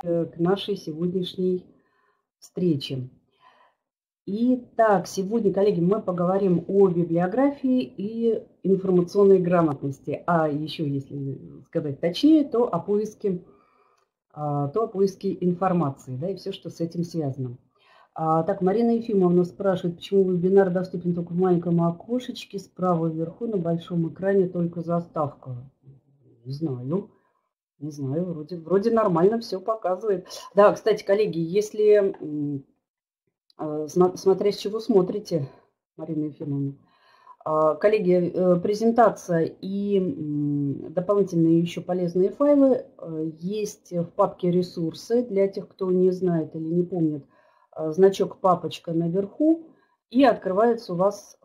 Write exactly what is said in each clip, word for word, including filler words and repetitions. к нашей сегодняшней встрече. Итак, сегодня, коллеги, мы поговорим о библиографии и информационной грамотности, а еще, если сказать точнее, то о поиске, то о поиске информации, да, и все, что с этим связано. А, так, Марина Ефимовна спрашивает, почему вебинар доступен только в маленьком окошечке, справа вверху на большом экране только заставка. Не знаю. Не знаю, вроде, вроде нормально все показывает. Да, кстати, коллеги, если, смотря с чего смотрите, Марина Ефимовна, коллеги, презентация и дополнительные еще полезные файлы есть в папке «Ресурсы». Для тех, кто не знает или не помнит, значок «Папочка» наверху, и открывается у вас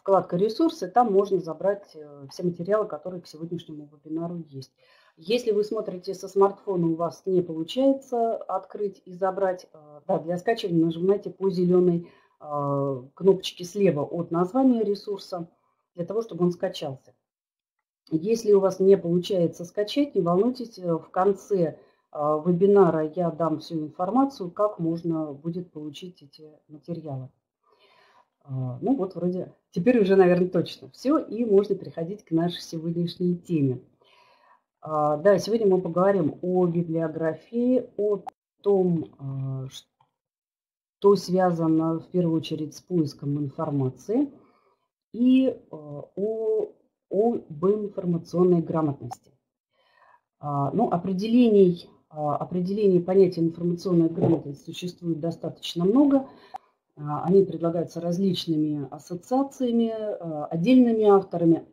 вкладка «Ресурсы». Там можно забрать все материалы, которые к сегодняшнему вебинару есть. Если вы смотрите со смартфона, у вас не получается открыть и забрать, да, для скачивания нажимайте по зеленой кнопочке слева от названия ресурса, для того, чтобы он скачался. Если у вас не получается скачать, не волнуйтесь, в конце вебинара я дам всю информацию, как можно будет получить эти материалы. Ну вот, вроде, теперь уже, наверное, точно все, и можно переходить к нашей сегодняшней теме. Да, сегодня мы поговорим о библиографии, о том, что связано в первую очередь с поиском информации и о, об информационной грамотности. Ну, определений, определений понятия информационной грамотности существует достаточно много. Они предлагаются различными ассоциациями, отдельными авторами.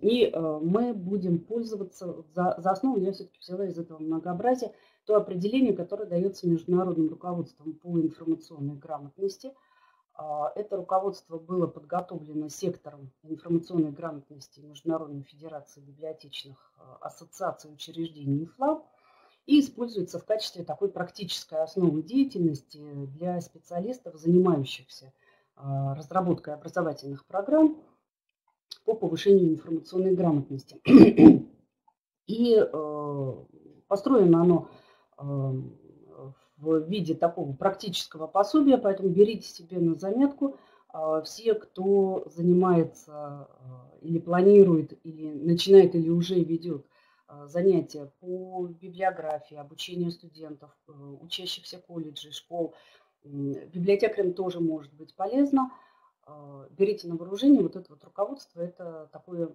И мы будем пользоваться, за, за основу я все-таки взяла из этого многообразия то определение, которое дается международным руководством по информационной грамотности. Это руководство было подготовлено сектором информационной грамотности Международной федерации библиотечных ассоциаций, учреждений ИФЛА. И используется в качестве такой практической основы деятельности для специалистов, занимающихся разработкой образовательных программ по повышению информационной грамотности. И построено оно в виде такого практического пособия, поэтому берите себе на заметку. Все, кто занимается или планирует, или начинает, или уже ведет занятия по библиографии, обучению студентов, учащихся колледжей, школ. Библиотекарям тоже может быть полезно. Берите на вооружение вот это вот руководство. Это такое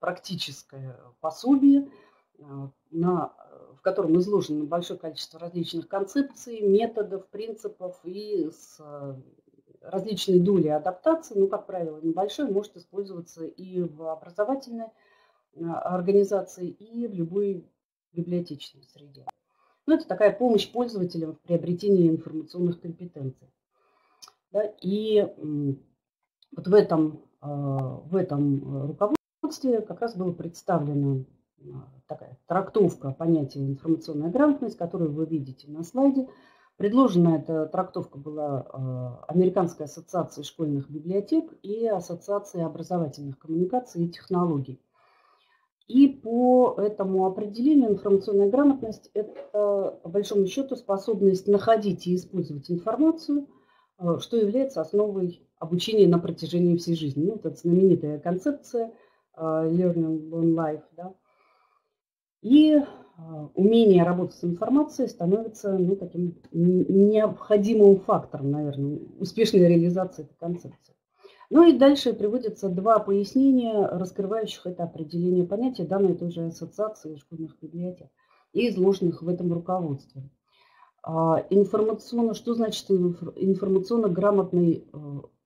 практическое пособие, на, в котором изложено большое количество различных концепций, методов, принципов и с различной долей адаптации. Ну, как правило, небольшой, может использоваться и в образовательной организации, и в любой библиотечной среде. Ну, это такая помощь пользователям в приобретении информационных компетенций. Да, и вот в этом, в этом руководстве как раз была представлена такая трактовка понятия информационная грамотность, которую вы видите на слайде. Предложена эта трактовка была Американской ассоциацией школьных библиотек и Ассоциации образовательных коммуникаций и технологий. И по этому определению информационная грамотность – это, по большому счету, способность находить и использовать информацию, что является основой обучения на протяжении всей жизни. Ну, вот эта знаменитая концепция «learning on life». Да? И умение работать с информацией становится, ну, таким необходимым фактором, наверное, успешной реализации этой концепции. Ну и дальше приводятся два пояснения, раскрывающих это определение понятия, данной той же ассоциации школьных библиотек и изложенных в этом руководстве. Информационно, что значит информационно-грамотный,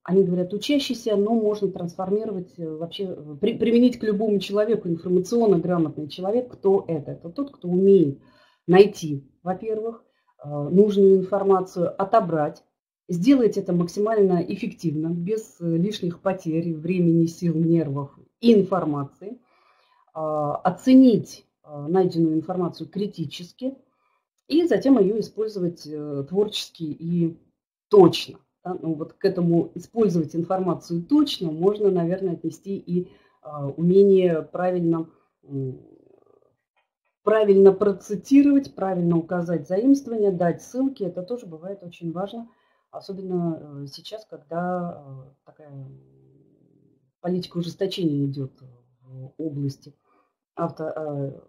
они говорят, учащийся, но можно трансформировать, вообще при, применить к любому человеку. Информационно-грамотный человек, кто это? Это тот, кто умеет найти, во-первых, нужную информацию, отобрать, сделать это максимально эффективно, без лишних потерь времени, сил, нервов и информации. Оценить найденную информацию критически и затем ее использовать творчески и точно. Ну, вот к этому использовать информацию точно можно, наверное, отнести и умение правильно правильно процитировать, правильно указать заимствование, дать ссылки. Это тоже бывает очень важно, особенно сейчас, когда такая политика ужесточения идет в области авто,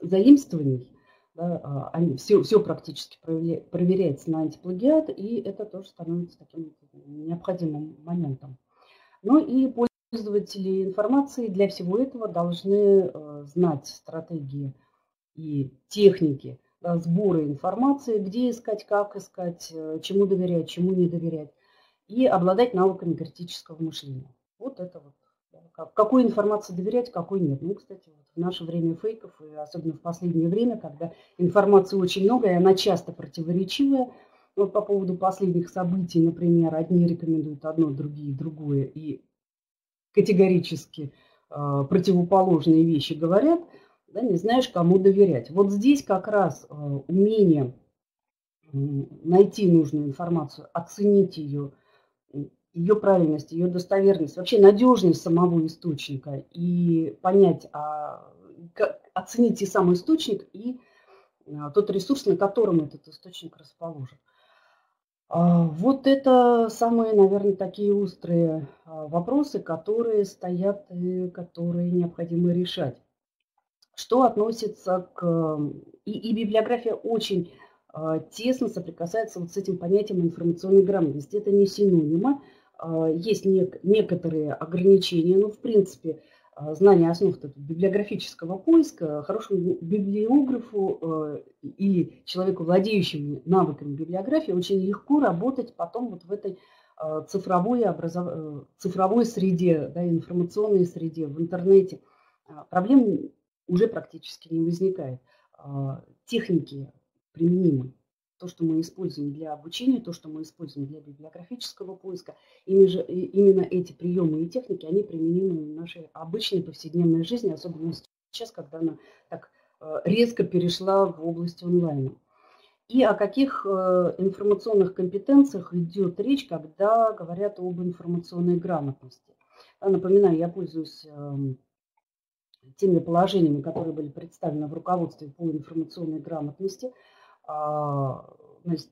заимствований. Да, они, все, все практически проверяется на антиплагиат, и это тоже становится таким необходимым моментом. Ну и пользователи информации для всего этого должны знать стратегии и техники, да, сбора информации, где искать, как искать, чему доверять, чему не доверять, и обладать навыками критического мышления. Вот это вот. Какой информации доверять, какой нет. Ну, кстати, в наше время фейков, и особенно в последнее время, когда информации очень много, и она часто противоречивая. Вот по поводу последних событий, например, одни рекомендуют одно, другие другое, и категорически э, противоположные вещи говорят, да, не знаешь, кому доверять. Вот здесь как раз э, умение э, найти нужную информацию, оценить ее, ее правильность, ее достоверность, вообще надежность самого источника и понять, а, как, оценить и сам источник, и а, тот ресурс, на котором этот источник расположен. А, вот это самые, наверное, такие острые а, вопросы, которые стоят и которые необходимо решать. Что относится к... И, и библиография очень а, тесно соприкасается вот с этим понятием информационной грамотности. Это не синонима. Есть некоторые ограничения, но в принципе знание основ библиографического поиска хорошему библиографу и человеку, владеющему навыками библиографии, очень легко работать потом вот в этой цифровой, образов... цифровой среде, да, информационной среде, в интернете. Проблем уже практически не возникает. Техники применимы. То, что мы используем для обучения, то, что мы используем для библиографического поиска, именно эти приемы и техники, они применимы в нашей обычной повседневной жизни, особенно сейчас, когда она так резко перешла в область онлайна. И о каких информационных компетенциях идет речь, когда говорят об информационной грамотности. Напоминаю, я пользуюсь теми положениями, которые были представлены в руководстве по информационной грамотности. Значит,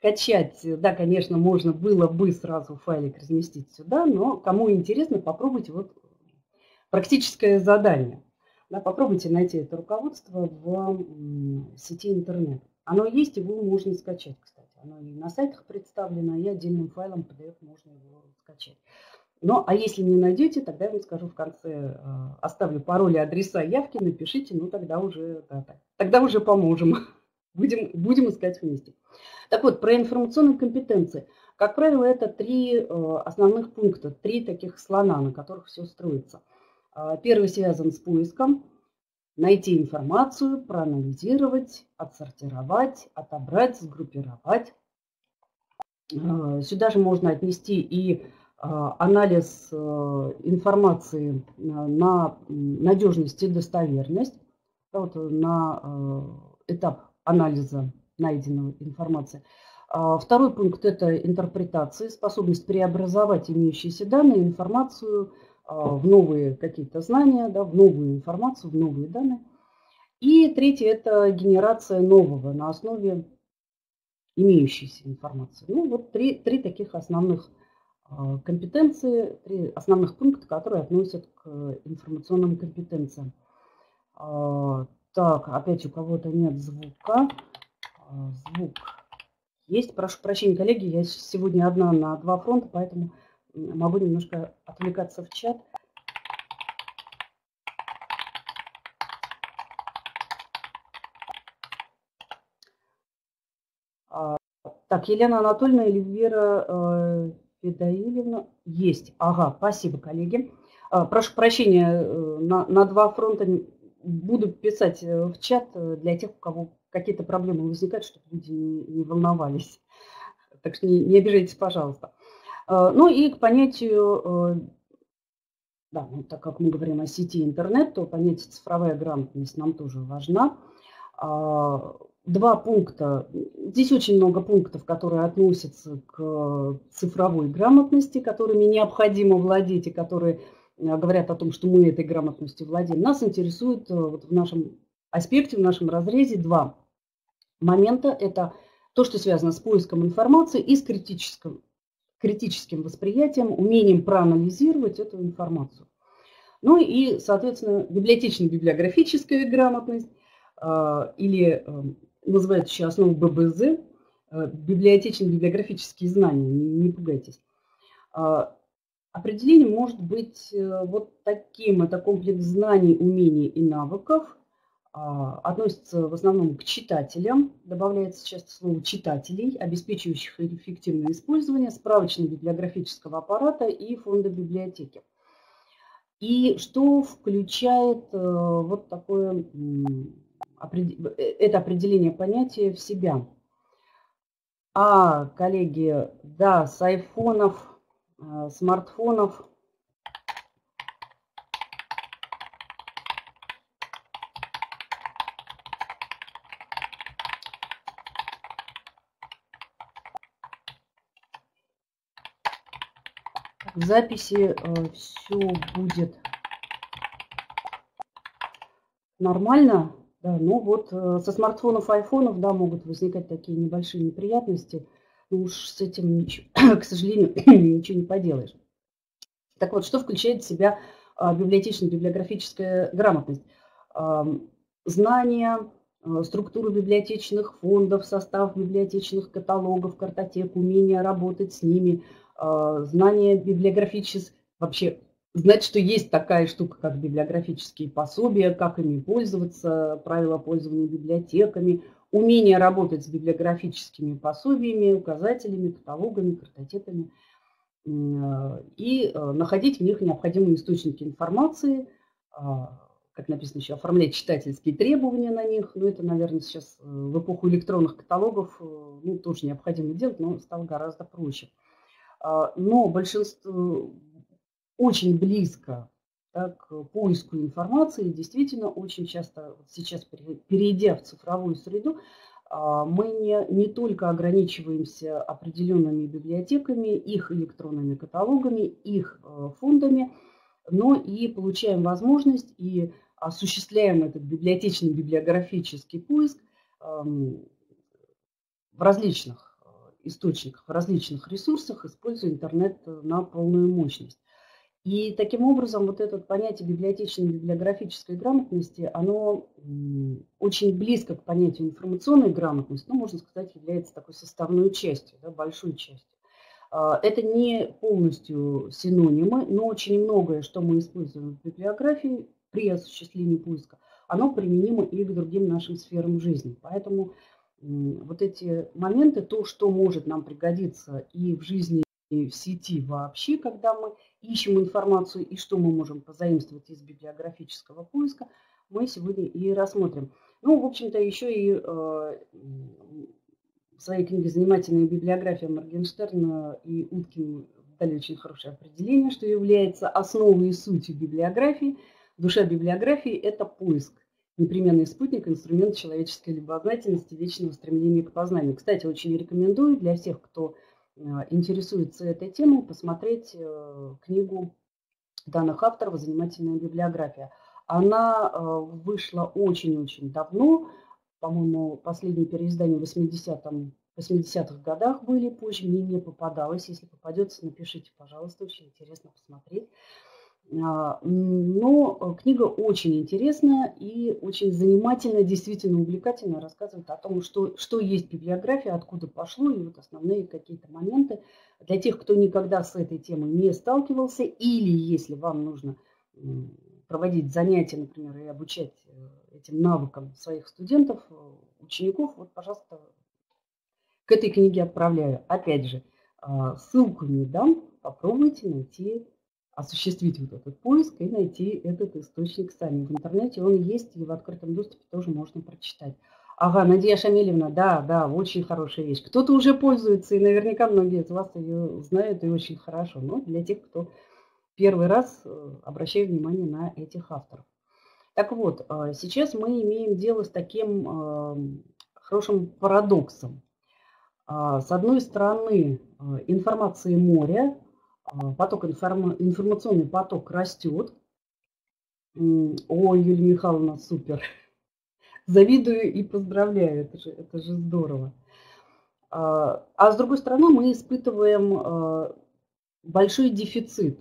качать, да, конечно, можно было бы сразу файлик разместить сюда, но кому интересно, попробуйте вот практическое задание. Да, попробуйте найти это руководство в сети интернет. Оно есть, его можно скачать, кстати. Оно и на сайтах представлено, и отдельным файлом пи ди эф можно его скачать. Ну, а если не найдете, тогда я вам скажу в конце, оставлю пароли, адреса, явки, напишите, ну тогда уже, да, так, тогда уже поможем, будем, будем искать вместе. Так вот, про информационные компетенции. Как правило, это три основных пункта, три таких слона, на которых все строится. Первый связан с поиском. Найти информацию, проанализировать, отсортировать, отобрать, сгруппировать. Сюда же можно отнести и... анализ информации на надежность и достоверность, вот на этап анализа найденной информации. Второй пункт – это интерпретация, способность преобразовать имеющиеся данные, информацию в новые какие-то знания, да, в новую информацию, в новые данные. И третий – это генерация нового на основе имеющейся информации. Ну, вот три, три таких основных компетенции, три основных пункта, которые относят к информационным компетенциям. Так, опять у кого-то нет звука. Звук есть. Прошу прощения, коллеги, я сегодня одна на два фронта, поэтому могу немножко отвлекаться в чат. Так, Елена Анатольевна, Эльвира Педаилевна. Есть. Ага, спасибо, коллеги. Прошу прощения, на, на два фронта буду писать в чат для тех, у кого какие-то проблемы возникают, чтобы люди не, не волновались. Так что не, не обижайтесь, пожалуйста. Ну и к понятию, да, ну, так как мы говорим о сети интернет, то понятие цифровая грамотность нам тоже важна. Два пункта. Здесь очень много пунктов, которые относятся к цифровой грамотности, которыми необходимо владеть и которые говорят о том, что мы этой грамотностью владеем. Нас интересует вот в нашем аспекте, в нашем разрезе два момента. Это то, что связано с поиском информации и с критическим, критическим восприятием, умением проанализировать эту информацию. Ну и, соответственно, библиотечно-библиографическая грамотность, или называют еще основу ББЗ, библиотечно-библиографические знания, не пугайтесь. Определение может быть вот таким, это комплекс знаний, умений и навыков, относится в основном к читателям, добавляется часто слово «читателей», обеспечивающих эффективное использование справочно-библиографического аппарата и фонда библиотеки. И что включает вот такое это определение понятия в себя? А, коллеги, да, с айфонов, смартфонов в записи э, все будет нормально, да, но вот э, со смартфонов, айфонов, да, могут возникать такие небольшие неприятности, но уж с этим, ничего, к сожалению, ничего не поделаешь. Так вот, что включает в себя э, библиотечно-библиографическая грамотность? Э, знания, э, структуру библиотечных фондов, состав библиотечных каталогов, картотек, умение работать с ними, знание библиографических, вообще знать, что есть такая штука, как библиографические пособия, как ими пользоваться, правила пользования библиотеками, умение работать с библиографическими пособиями, указателями, каталогами, картотеками и находить в них необходимые источники информации, как написано еще, оформлять читательские требования на них. Ну, это, наверное, сейчас в эпоху электронных каталогов, ну, тоже необходимо делать, но стало гораздо проще. Но большинство очень близко, да, к поиску информации. Действительно, очень часто сейчас, перейдя в цифровую среду, мы не, не только ограничиваемся определенными библиотеками, их электронными каталогами, их фондами, но и получаем возможность и осуществляем этот библиотечный библиографический поиск в различных источниках, в различных ресурсах, используя интернет на полную мощность. И таким образом вот это понятие библиотечно-библиографической грамотности, оно очень близко к понятию информационной грамотности, ну, можно сказать, является такой составной частью, да, большой частью. Это не полностью синонимы, но очень многое, что мы используем в библиографии при осуществлении поиска, оно применимо и к другим нашим сферам жизни. Поэтому вот эти моменты, то, что может нам пригодиться и в жизни, и в сети вообще, когда мы ищем информацию, и что мы можем позаимствовать из библиографического поиска, мы сегодня и рассмотрим. Ну, в общем-то, еще и э, в своей книге «Занимательная библиография» Моргенштерна и Уткин дали очень хорошее определение, что является основой и сутью библиографии. Душа библиографии – это поиск. Непременный спутник, инструмент человеческой любознательности, вечного стремления к познанию. Кстати, очень рекомендую для всех, кто интересуется этой темой, посмотреть книгу данных авторов «Занимательная библиография». Она вышла очень-очень давно, по-моему, последние переиздания в восьмидесятых годах были, позже мне не попадалось. Если попадется, напишите, пожалуйста, очень интересно посмотреть. Но книга очень интересная и очень занимательная, действительно увлекательно рассказывает о том, что, что есть библиография, откуда пошло, и вот основные какие-то моменты для тех, кто никогда с этой темой не сталкивался, или если вам нужно проводить занятия, например, и обучать этим навыкам своих студентов, учеников, вот, пожалуйста, к этой книге отправляю. Опять же, ссылку не дам, попробуйте найти, осуществить вот этот поиск и найти этот источник сами. В интернете он есть, и в открытом доступе тоже можно прочитать. Ага, Надея Шамильевна, да, да, очень хорошая вещь. Кто-то уже пользуется, и наверняка многие из вас ее знают, и очень хорошо. Но для тех, кто первый раз, обращает внимание на этих авторов. Так вот, сейчас мы имеем дело с таким хорошим парадоксом. С одной стороны, информации моря, поток информ... информационный поток растет. Ой, Юлия Михайловна, супер. Завидую и поздравляю, это же, это же здорово. А с другой стороны, мы испытываем большой дефицит.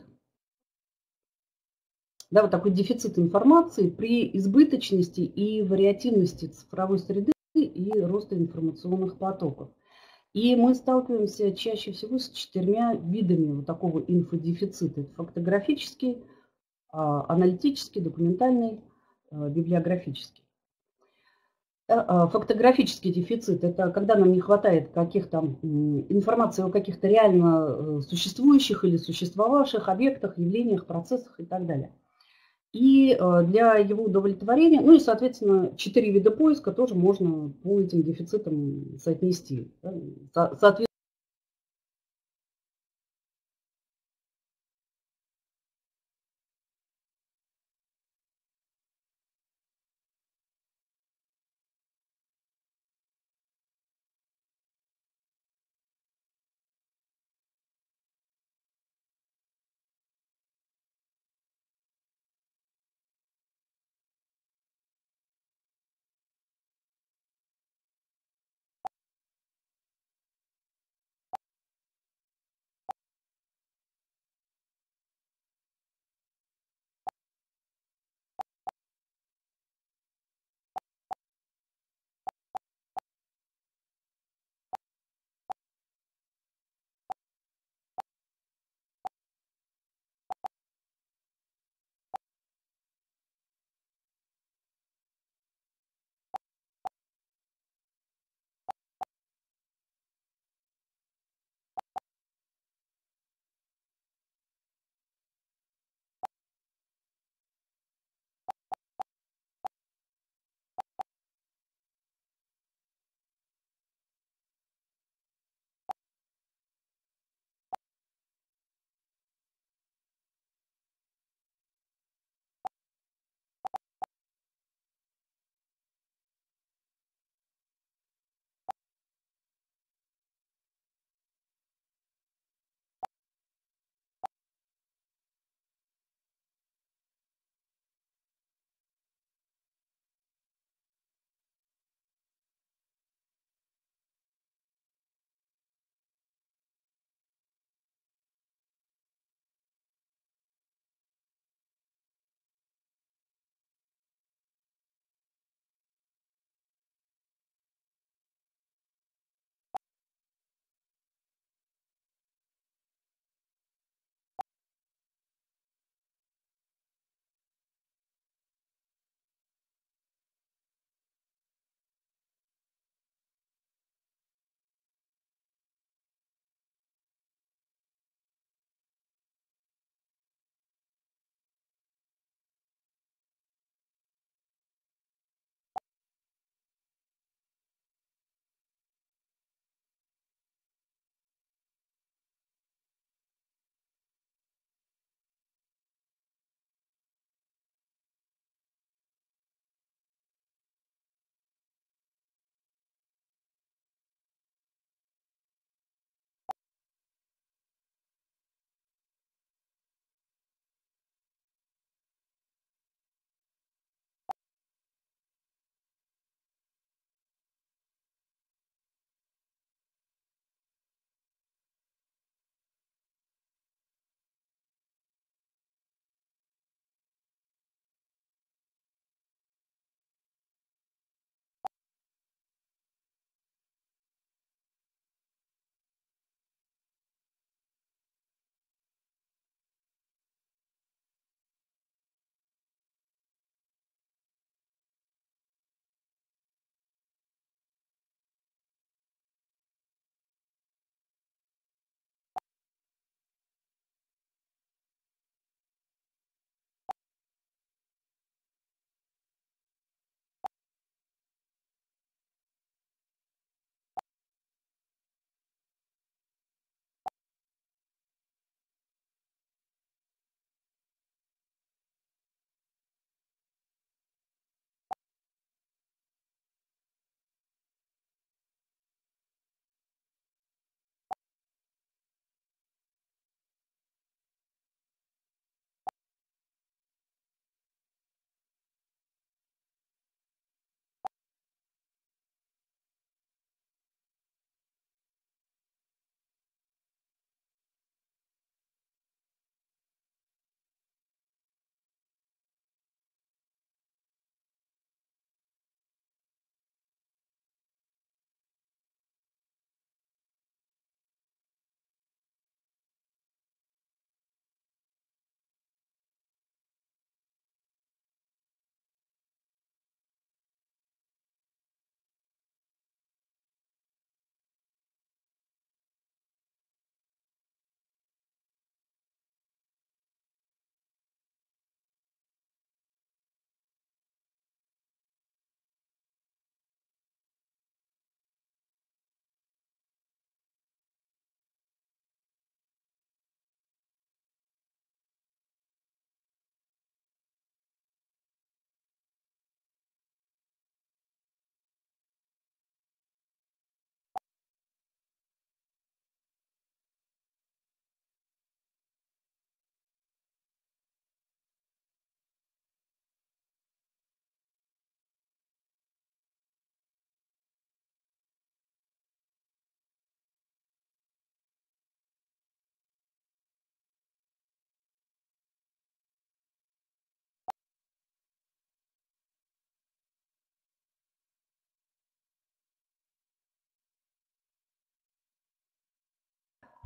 Да, вот такой дефицит информации при избыточности и вариативности цифровой среды и роста информационных потоков. И мы сталкиваемся чаще всего с четырьмя видами вот такого инфодефицита. Это фактографический, аналитический, документальный, библиографический. Фактографический дефицит – это когда нам не хватает каких-то информации о каких-то реально существующих или существовавших объектах, явлениях, процессах и так далее. И для его удовлетворения, ну и, соответственно, четыре вида поиска тоже можно по этим дефицитам соотнести. Соответственно,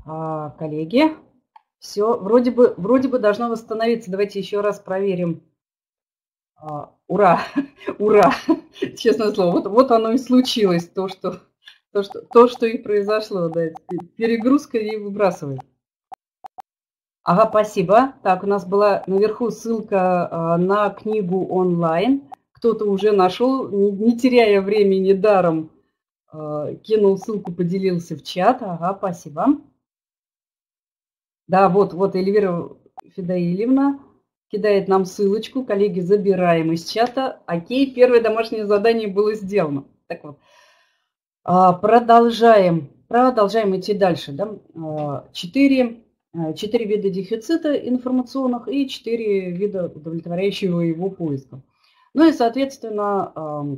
Коллеги, все вроде бы, вроде бы должно восстановиться. Давайте еще раз проверим. Ура, ура, честное слово. Вот, вот оно и случилось, то что, то, что, то, что и произошло. Да. Перегрузка и выбрасывает. Ага, спасибо. Так, у нас была наверху ссылка на книгу онлайн. Кто-то уже нашел, не, не теряя времени даром, кинул ссылку, поделился в чат. Ага, спасибо. Да, вот, вот Эльвира Федоильевна кидает нам ссылочку. Коллеги, забираем из чата. Окей, первое домашнее задание было сделано. Так вот, продолжаем, продолжаем идти дальше. Да? Четыре, четыре вида дефицита информационных и четыре вида удовлетворяющего его поиска. Ну и, соответственно,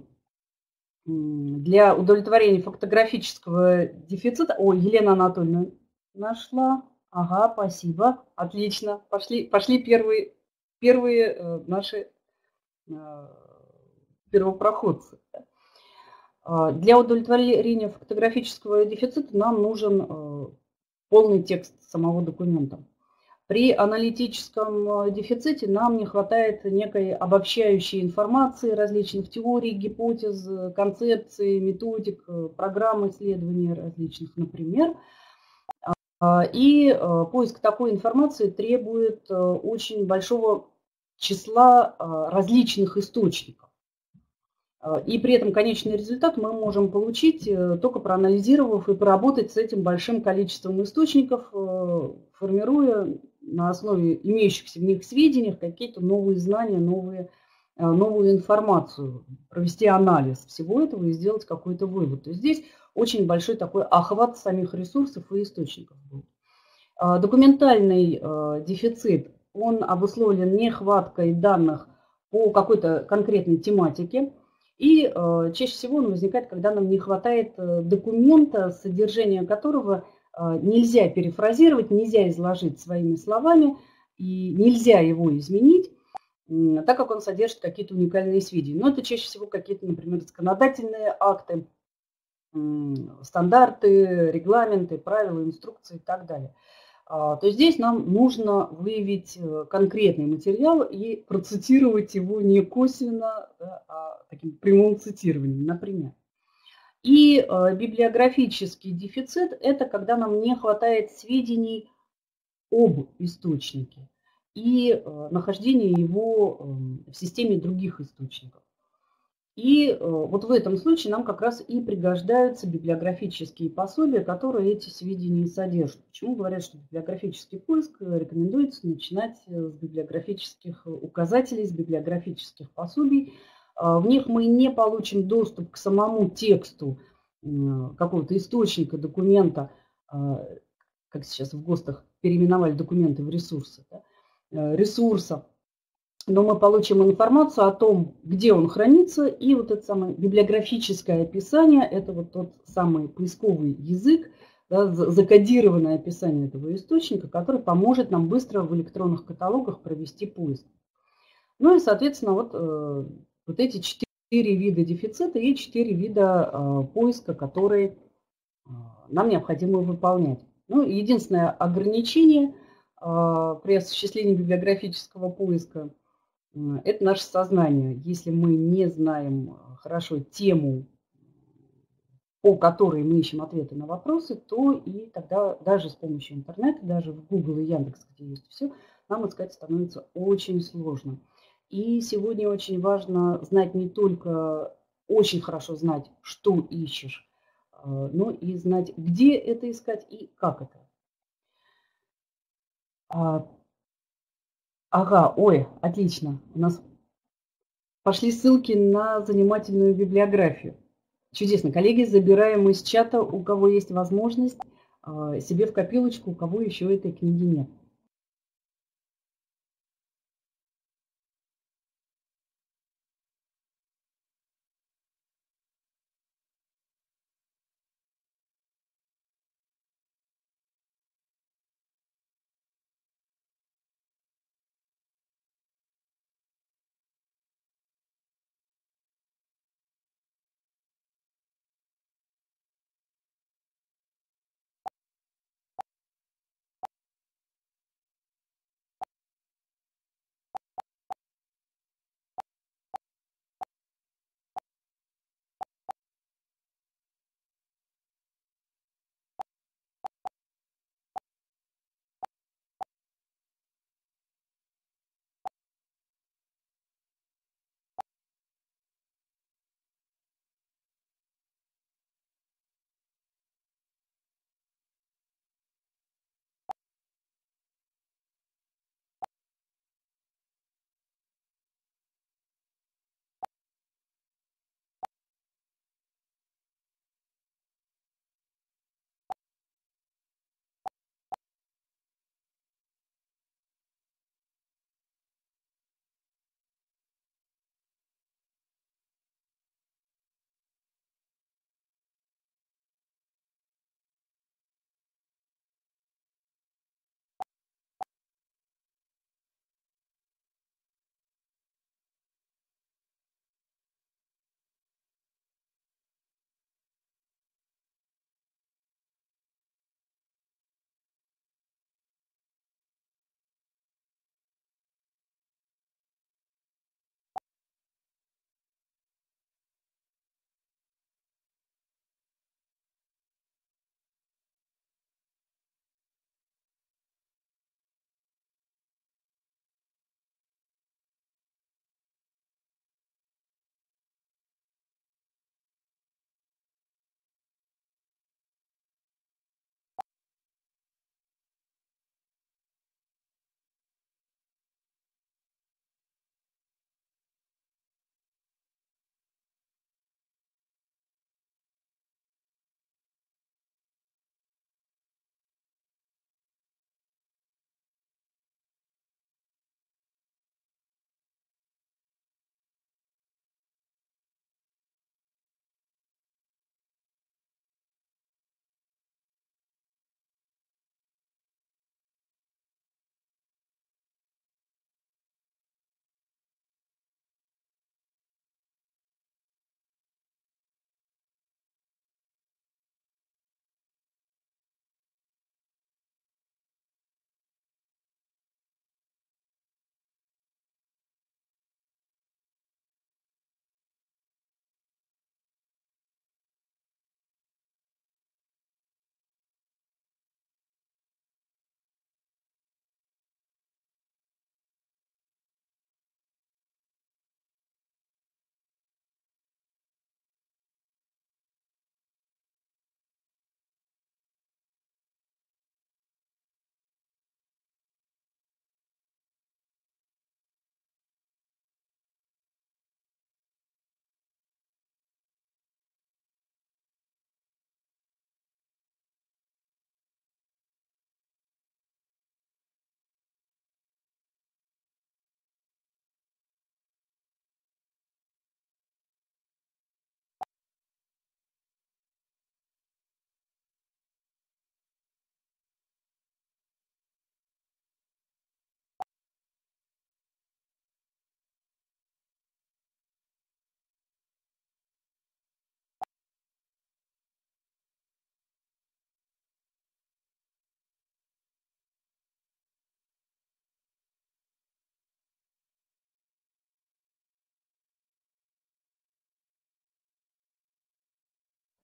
для удовлетворения фактографического дефицита... О, Елена Анатольевна нашла... Ага, спасибо, отлично. Пошли, пошли первые, первые наши первопроходцы. Для удовлетворения фактографического дефицита нам нужен полный текст самого документа. При аналитическом дефиците нам не хватает некой обобщающей информации, различных теорий, гипотез, концепций, методик, программ исследований различных, например. И поиск такой информации требует очень большого числа различных источников. И при этом конечный результат мы можем получить, только проанализировав и поработать с этим большим количеством источников, формируя на основе имеющихся в них сведений какие-то новые знания, новые, новую информацию, провести анализ всего этого и сделать какой-то вывод. То есть здесь очень большой такой охват самих ресурсов и источников был. Документальный дефицит, он обусловлен нехваткой данных по какой-то конкретной тематике. И чаще всего он возникает, когда нам не хватает документа, содержание которого нельзя перефразировать, нельзя изложить своими словами и нельзя его изменить, так как он содержит какие-то уникальные сведения. Но это чаще всего какие-то, например, законодательные акты, стандарты, регламенты, правила, инструкции и так далее. То есть здесь нам нужно выявить конкретный материал и процитировать его не косвенно, да, а таким прямым цитированием, например. И библиографический дефицит – это когда нам не хватает сведений об источнике и нахождения его в системе других источников. И вот в этом случае нам как раз и пригождаются библиографические пособия, которые эти сведения содержат. Почему говорят, что библиографический поиск рекомендуется начинать с библиографических указателей, с библиографических пособий. В них мы не получим доступ к самому тексту какого-то источника, документа, как сейчас в ГОСТах переименовали документы в ресурсы, да, ресурса. Но мы получим информацию о том, где он хранится, и вот это самое библиографическое описание, это вот тот самый поисковый язык, да, закодированное описание этого источника, который поможет нам быстро в электронных каталогах провести поиск. Ну и, соответственно, вот, вот эти четыре вида дефицита и четыре вида поиска, которые нам необходимо выполнять. Ну, единственное ограничение при осуществлении библиографического поиска — это наше сознание. Если мы не знаем хорошо тему, по которой мы ищем ответы на вопросы, то и тогда даже с помощью интернета, даже в Google и Яндекс, где есть все, нам искать становится очень сложно. И сегодня очень важно знать не только, очень хорошо знать, что ищешь, но и знать, где это искать и как это. Ага, ой, отлично. У нас пошли ссылки на занимательную библиографию. Чудесно, коллеги, забираем из чата, у кого есть возможность, себе в копилочку, у кого еще этой книги нет.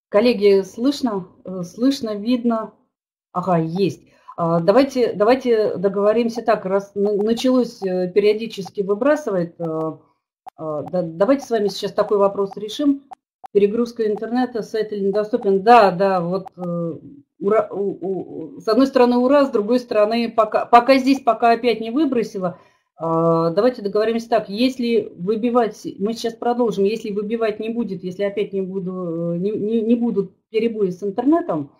Коллеги, слышно? Слышно, видно? Ага, есть. Давайте, давайте договоримся так, раз началось периодически выбрасывает, давайте с вами сейчас такой вопрос решим. Перегрузка интернета, сайт или недоступен? Да, да, вот ура, у, у, с одной стороны ура, с другой стороны пока, пока здесь, пока опять не выбросило. Давайте договоримся так, если выбивать, мы сейчас продолжим, если выбивать не будет, если опять не, буду, не, не, не будут перебои с интернетом,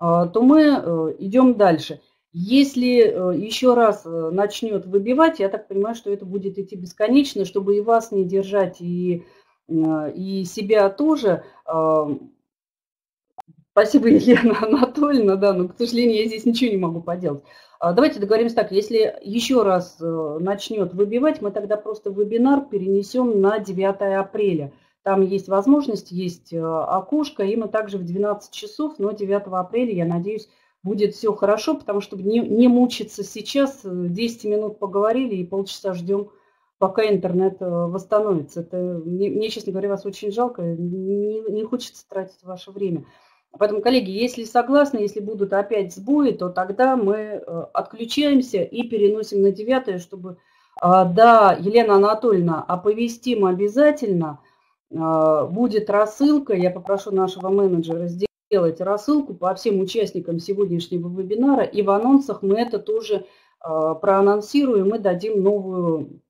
то мы идем дальше. Если еще раз начнет выбивать, я так понимаю, что это будет идти бесконечно, чтобы и вас не держать, и, и себя тоже. Спасибо, Елена Анатольевна, да, но, к сожалению, я здесь ничего не могу поделать. Давайте договоримся так, если еще раз начнет выбивать, мы тогда просто вебинар перенесем на девятое апреля. Там есть возможность, есть окошко, и мы также в двенадцать часов, но девятого апреля, я надеюсь, будет все хорошо, потому что не, не мучиться сейчас, десять минут поговорили и полчаса ждем, пока интернет восстановится. Это, мне, мне, честно говоря, вас очень жалко, не, не хочется тратить ваше время. Поэтому, коллеги, если согласны, если будут опять сбои, то тогда мы отключаемся и переносим на девятое, чтобы, да, Елена Анатольевна, оповестим обязательно, будет рассылка, я попрошу нашего менеджера сделать рассылку по всем участникам сегодняшнего вебинара, и в анонсах мы это тоже проанонсируем и дадим новую,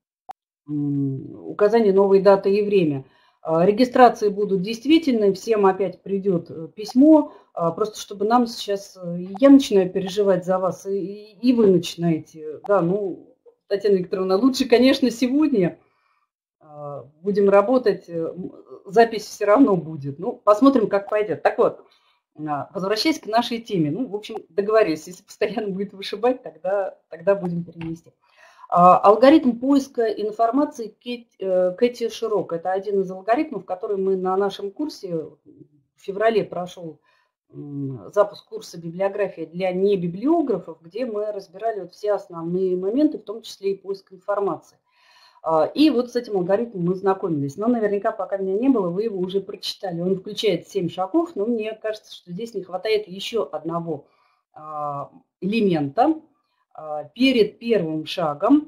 указание новой даты и время. Регистрации будут действительны, всем опять придет письмо, просто чтобы нам сейчас, я начинаю переживать за вас, и, и вы начинаете. Да, ну, Татьяна Викторовна, лучше, конечно, сегодня будем работать, запись все равно будет. Ну, посмотрим, как пойдет. Так вот, возвращаясь к нашей теме, ну, в общем, договорились, если постоянно будет вышибать, тогда, тогда будем перенести. Алгоритм поиска информации Кэти Широк. Это один из алгоритмов, который мы на нашем курсе, в феврале прошел запуск курса «Библиография для небиблиографов», где мы разбирали вот все основные моменты, в том числе и поиск информации. И вот с этим алгоритмом мы знакомились. Но наверняка, пока меня не было, вы его уже прочитали. Он включает семь шагов, но мне кажется, что здесь не хватает еще одного элемента. Перед первым шагом,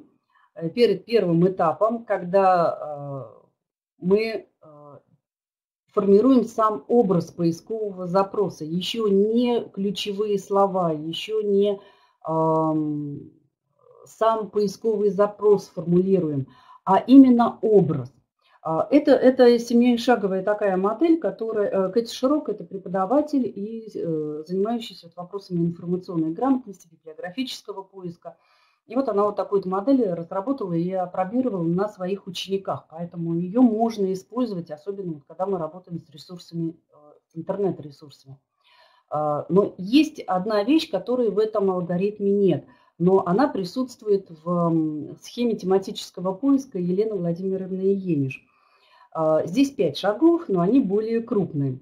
перед первым этапом, когда мы формируем сам образ поискового запроса, еще не ключевые слова, еще не сам поисковый запрос формулируем, а именно образ. Это, это семишаговая такая модель, которая Кэти Широк, это преподаватель и занимающийся вопросами информационной грамотности, библиографического поиска. И вот она вот такую модель разработала и опробировала на своих учениках. Поэтому ее можно использовать, особенно когда мы работаем с ресурсами, с интернет-ресурсами. Но есть одна вещь, которой в этом алгоритме нет. Но она присутствует в схеме тематического поиска Елены Владимировны Йениш. Здесь пять шагов, но они более крупные.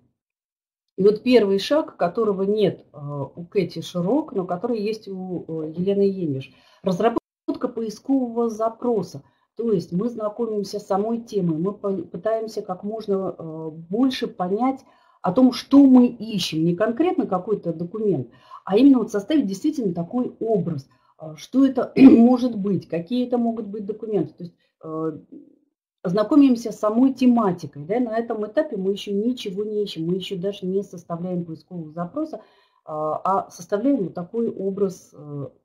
И вот первый шаг, которого нет у Кэти Широк, но который есть у Елены Емеш. Разработка поискового запроса. То есть мы знакомимся с самой темой, мы пытаемся как можно больше понять о том, что мы ищем. Не конкретно какой-то документ, а именно вот составить действительно такой образ. Что это может быть, какие это могут быть документы. То есть, знакомимся с самой тематикой. Да? На этом этапе мы еще ничего не ищем, мы еще даже не составляем поискового запроса, а составляем вот такой образ,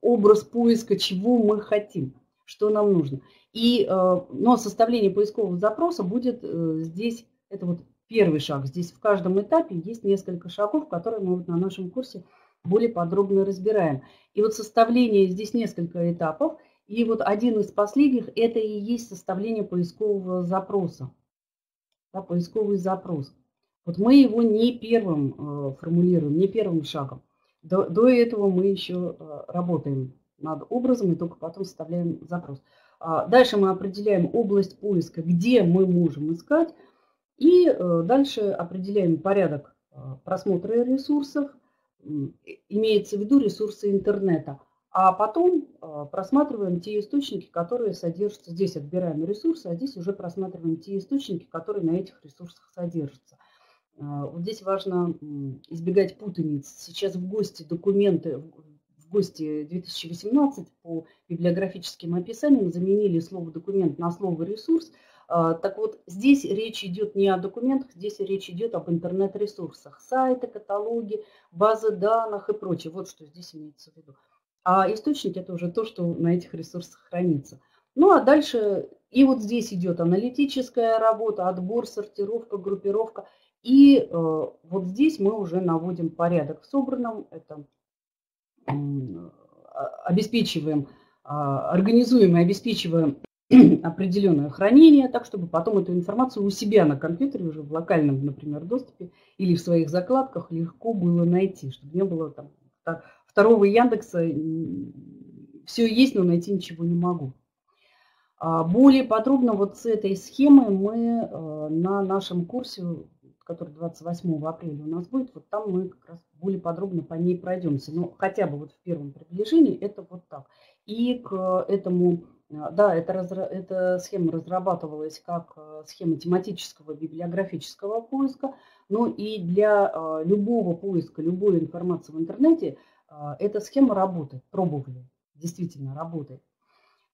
образ поиска, чего мы хотим, что нам нужно. И, но составление поискового запроса будет здесь, это вот первый шаг. Здесь в каждом этапе есть несколько шагов, которые мы вот на нашем курсе более подробно разбираем. И вот составление, здесь несколько этапов. И вот один из последних – это и есть составление поискового запроса. Да, поисковый запрос. Вот мы его не первым формулируем, не первым шагом. До, до этого мы еще работаем над образом и только потом составляем запрос. Дальше мы определяем область поиска, где мы можем искать. И дальше определяем порядок просмотра ресурсов. Имеется в виду ресурсы интернета. А потом просматриваем те источники, которые содержатся. Здесь отбираем ресурсы, а здесь уже просматриваем те источники, которые на этих ресурсах содержатся. Вот здесь важно избегать путаниц. Сейчас в ГОСТе документы, в ГОСТе две тысячи восемнадцать по библиографическим описаниям заменили слово «документ» на слово «ресурс». Так вот, здесь речь идет не о документах, здесь речь идет об интернет-ресурсах. Сайты, каталоги, базы данных и прочее. Вот что здесь имеется в виду. А источник – это уже то, что на этих ресурсах хранится. Ну а дальше, и вот здесь идет аналитическая работа, отбор, сортировка, группировка. И э, вот здесь мы уже наводим порядок в собранном, это, э, обеспечиваем, э, организуем и обеспечиваем определенное хранение, так чтобы потом эту информацию у себя на компьютере, уже в локальном, например, доступе или в своих закладках легко было найти, чтобы не было там второго Яндекса, все есть, но найти ничего не могу. Более подробно вот с этой схемой мы на нашем курсе, который двадцать восьмого апреля у нас будет, вот там мы как раз более подробно по ней пройдемся. Но хотя бы вот в первом приближении это вот так. И к этому, да, это, эта схема разрабатывалась как схема тематического библиографического поиска, но и для любого поиска, любой информации в интернете эта схема работает, пробовали, действительно работает.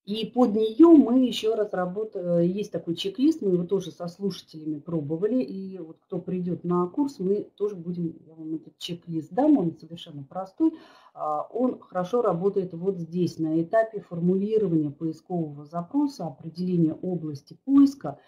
И под нее мы еще раз работаем, есть такой чек-лист, мы его тоже со слушателями пробовали, и вот кто придет на курс, мы тоже будем, я вам этот чек-лист дам, он совершенно простой, он хорошо работает вот здесь, на этапе формулирования поискового запроса, определения области поиска,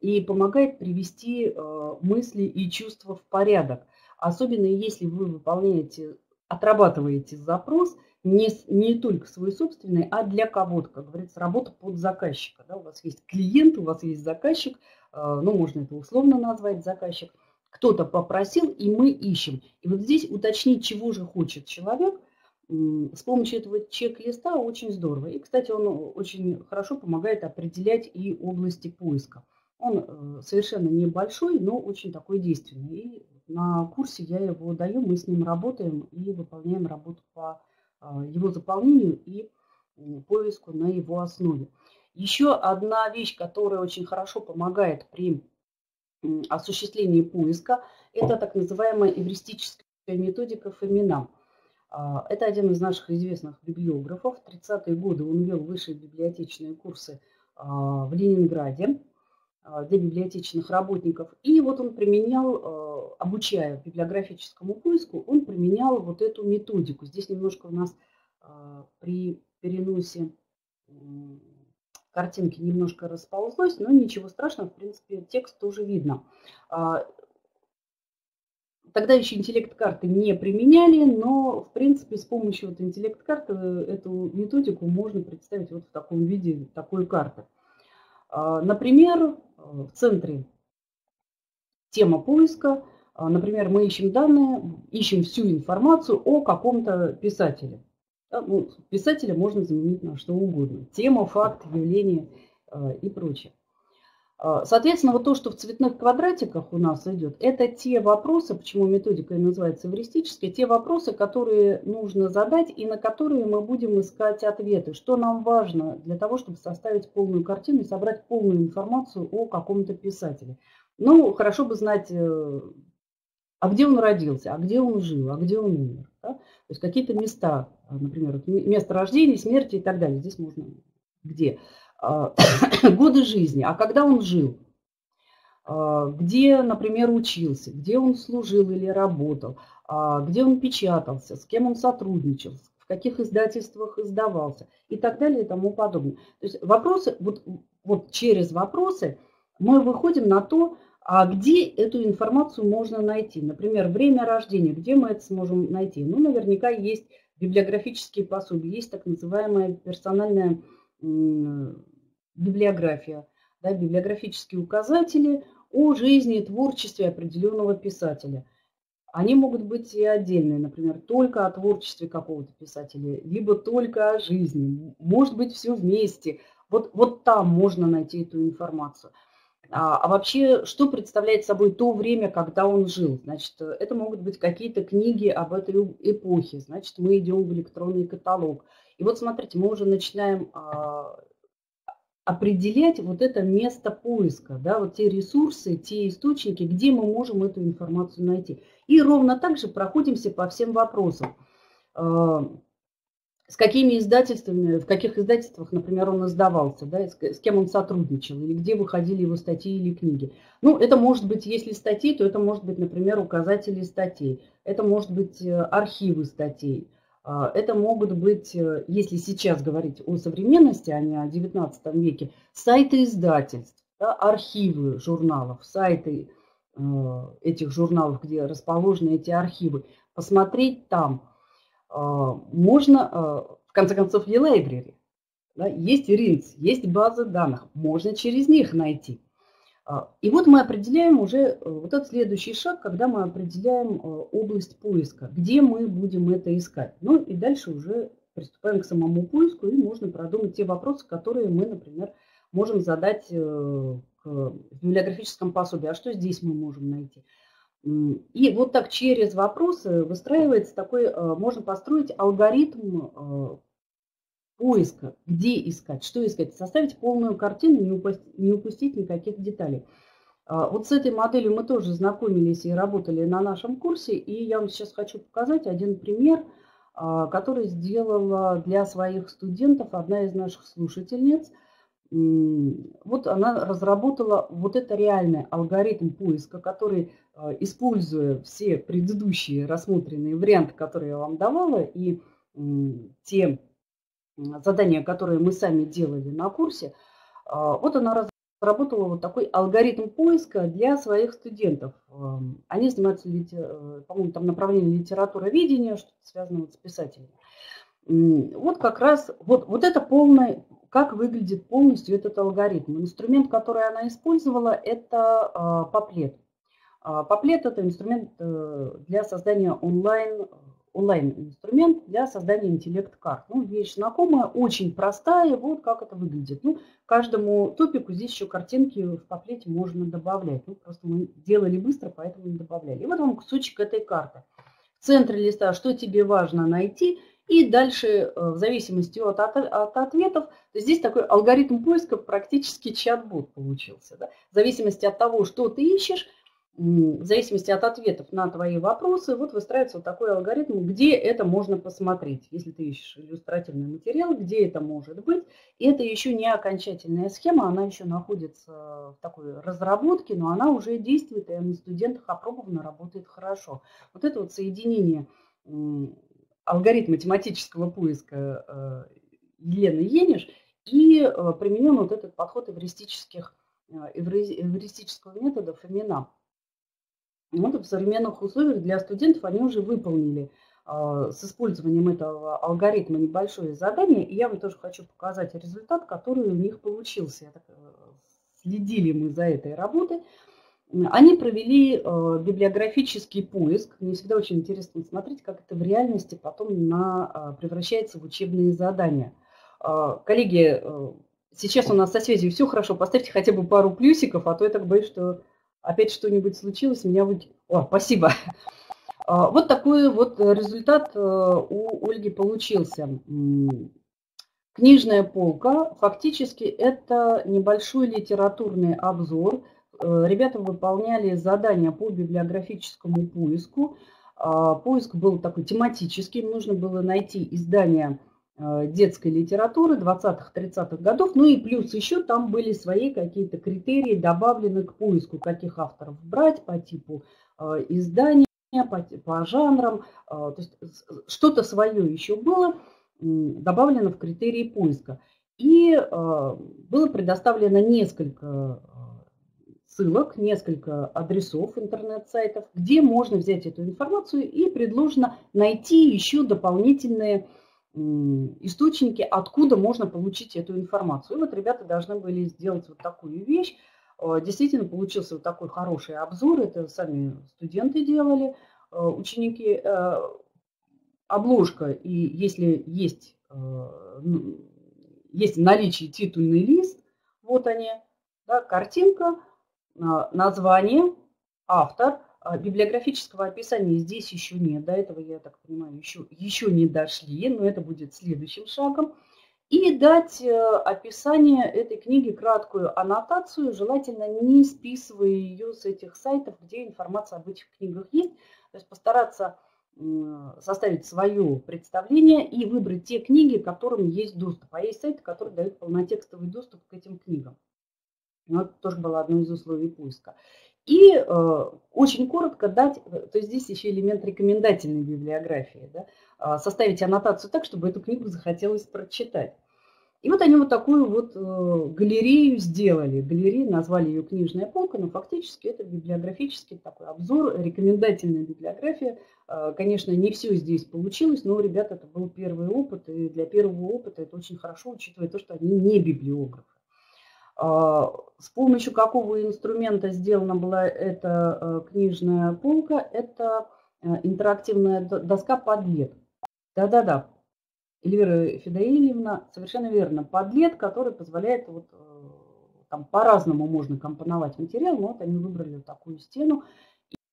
и помогает привести мысли и чувства в порядок, особенно если вы выполняете, отрабатываете запрос, Не, не только свой собственный, а для кого-то, как говорится, работа под заказчика. Да? У вас есть клиент, у вас есть заказчик, ну, можно это условно назвать заказчик. Кто-то попросил, и мы ищем. И вот здесь уточнить, чего же хочет человек, с помощью этого чек-листа очень здорово. И, кстати, он очень хорошо помогает определять и области поиска. Он совершенно небольшой, но очень такой действенный. И на курсе я его даю, мы с ним работаем и выполняем работу по его заполнению и поиску на его основе. Еще одна вещь, которая очень хорошо помогает при осуществлении поиска, это так называемая эвристическая методика Фомина. Это один из наших известных библиографов. В тридцатые годы он вел высшие библиотечные курсы в Ленинграде для библиотечных работников. И вот он применял, обучая библиографическому поиску, он применял вот эту методику. Здесь немножко у нас при переносе картинки немножко расползлось, но ничего страшного, в принципе, текст тоже видно. Тогда еще интеллект-карты не применяли, но, в принципе, с помощью вот интеллект-карты эту методику можно представить вот в таком виде, такой карты. Например, в центре тема поиска, например, мы ищем данные, ищем всю информацию о каком-то писателе. Ну, писателя можно заменить на что угодно. Тема, факт, явление и прочее. Соответственно, вот то, что в цветных квадратиках у нас идет, это те вопросы, почему методика и называется эвристическая, те вопросы, которые нужно задать и на которые мы будем искать ответы. Что нам важно для того, чтобы составить полную картину и собрать полную информацию о каком-то писателе. Ну, хорошо бы знать, а где он родился, а где он жил, а где он умер. Да? То есть какие-то места, например, место рождения, смерти и так далее. Здесь можно где. Годы жизни, а когда он жил, где, например, учился, где он служил или работал, где он печатался, с кем он сотрудничал, в каких издательствах издавался и так далее и тому подобное. То есть вопросы, вот, вот через вопросы мы выходим на то, а где эту информацию можно найти. Например, время рождения, где мы это сможем найти. Ну, наверняка есть библиографические пособия, есть так называемая персональная библиография, да, библиографические указатели о жизни и творчестве определенного писателя. Они могут быть и отдельные, например, только о творчестве какого-то писателя, либо только о жизни, может быть, все вместе. Вот, вот там можно найти эту информацию. А, а вообще, что представляет собой то время, когда он жил? Значит, это могут быть какие-то книги об этой эпохе, значит, мы идем в электронный каталог. И вот смотрите, мы уже начинаем определять вот это место поиска, да, вот те ресурсы, те источники, где мы можем эту информацию найти. И ровно так же проходимся по всем вопросам. С какими издательствами, в каких издательствах, например, он издавался, да, с кем он сотрудничал, или где выходили его статьи или книги. Ну, это может быть, если статьи, то это может быть, например, указатели статей, это может быть архивы статей. Это могут быть, если сейчас говорить о современности, а не о девятнадцатом веке, сайты издательств, да, архивы журналов, сайты э, этих журналов, где расположены эти архивы. Посмотреть там э, можно, э, в конце концов, в eLIBRARY. Да, есть РИНЦ, есть базы данных, можно через них найти. И вот мы определяем уже вот этот следующий шаг, когда мы определяем область поиска, где мы будем это искать. Ну и дальше уже приступаем к самому поиску, и можно продумать те вопросы, которые мы, например, можем задать в библиографическом пособии. А что здесь мы можем найти? И вот так через вопросы выстраивается такой, можно построить алгоритм поиска, где искать, что искать, составить полную картину, не упустить, не упустить никаких деталей. Вот с этой моделью мы тоже знакомились и работали на нашем курсе, и я вам сейчас хочу показать один пример, который сделала для своих студентов одна из наших слушательниц. Вот она разработала вот это реальный алгоритм поиска, который, используя все предыдущие рассмотренные варианты, которые я вам давала, и те задания, которые мы сами делали на курсе, вот она разработала вот такой алгоритм поиска для своих студентов. Они занимаются, по-моему, там направлением литературоведения, что-то связано с писателем. Вот как раз, вот, вот это полное, как выглядит полностью этот алгоритм. Инструмент, который она использовала, это Паплет. Паплет – это инструмент для создания онлайн онлайн-инструмент для создания интеллект-карт. Ну, вещь знакомая, очень простая, вот как это выглядит. Ну, каждому топику здесь еще картинки в Паплете можно добавлять. Ну, просто мы делали быстро, поэтому не добавляли. И вот вам кусочек этой карты. В центре листа, что тебе важно найти, и дальше, в зависимости от, от, от ответов, здесь такой алгоритм поиска, практически чат-бот получился. Да? В зависимости от того, что ты ищешь, в зависимости от ответов на твои вопросы, вот выстраивается вот такой алгоритм, где это можно посмотреть. Если ты ищешь иллюстративный материал, где это может быть. И это еще не окончательная схема, она еще находится в такой разработке, но она уже действует, и на студентах опробована, работает хорошо. Вот это вот соединение алгоритма тематического поиска Елены Ениш и применен вот этот подход эвристических, эвристического метода Фомина. Вот в современных условиях для студентов они уже выполнили э, с использованием этого алгоритма небольшое задание. И я вам тоже хочу показать результат, который у них получился. Так, э, следили мы за этой работой. Они провели э, библиографический поиск. Мне всегда очень интересно смотреть, как это в реальности потом на, э, превращается в учебные задания. Э, коллеги, э, сейчас у нас со связью все хорошо. Поставьте хотя бы пару плюсиков, а то я так боюсь, что... Опять что-нибудь случилось, меня выкинуло. О, спасибо. Вот такой вот результат у Ольги получился. Книжная полка. Фактически это небольшой литературный обзор. Ребята выполняли задания по библиографическому поиску. Поиск был такой тематический. Им нужно было найти издание детской литературы двадцатых-тридцатых годов, ну и плюс еще там были свои какие-то критерии добавлены к поиску, каких авторов брать по типу э, издания, по, по жанрам, э, то есть что-то свое еще было э, добавлено в критерии поиска. И э, было предоставлено несколько ссылок, несколько адресов интернет-сайтов, где можно взять эту информацию, и предложено найти еще дополнительные источники, откуда можно получить эту информацию. И вот ребята должны были сделать вот такую вещь. Действительно получился вот такой хороший обзор. Это сами студенты делали, ученики. Обложка, и если есть, есть в наличии титульный лист, вот они, да, картинка, название, автор. Библиографического описания здесь еще нет, до этого, я так понимаю, еще, еще не дошли, но это будет следующим шагом. и дать описание этой книги, краткую аннотацию, желательно не списывая ее с этих сайтов, где информация об этих книгах есть. То есть постараться составить свое представление и выбрать те книги, к которым есть доступ. А есть сайты, которые дают полнотекстовый доступ к этим книгам. Но это тоже было одно из условий поиска. И э, очень коротко дать, то есть здесь еще элемент рекомендательной библиографии, да, составить аннотацию так, чтобы эту книгу захотелось прочитать. И вот они вот такую вот э, галерею сделали. Галерею назвали ее «Книжная полка», но фактически это библиографический такой обзор, рекомендательная библиография. Э, конечно, не все здесь получилось, но, ребята, это был первый опыт, и для первого опыта это очень хорошо, учитывая то, что они не библиографы. С помощью какого инструмента сделана была эта книжная полка? Это интерактивная доска «Паплет». Да-да-да, Эльвира Федоильевна, совершенно верно. «Паплет», который позволяет, вот, там по-разному можно компоновать материал, но вот они выбрали такую стену,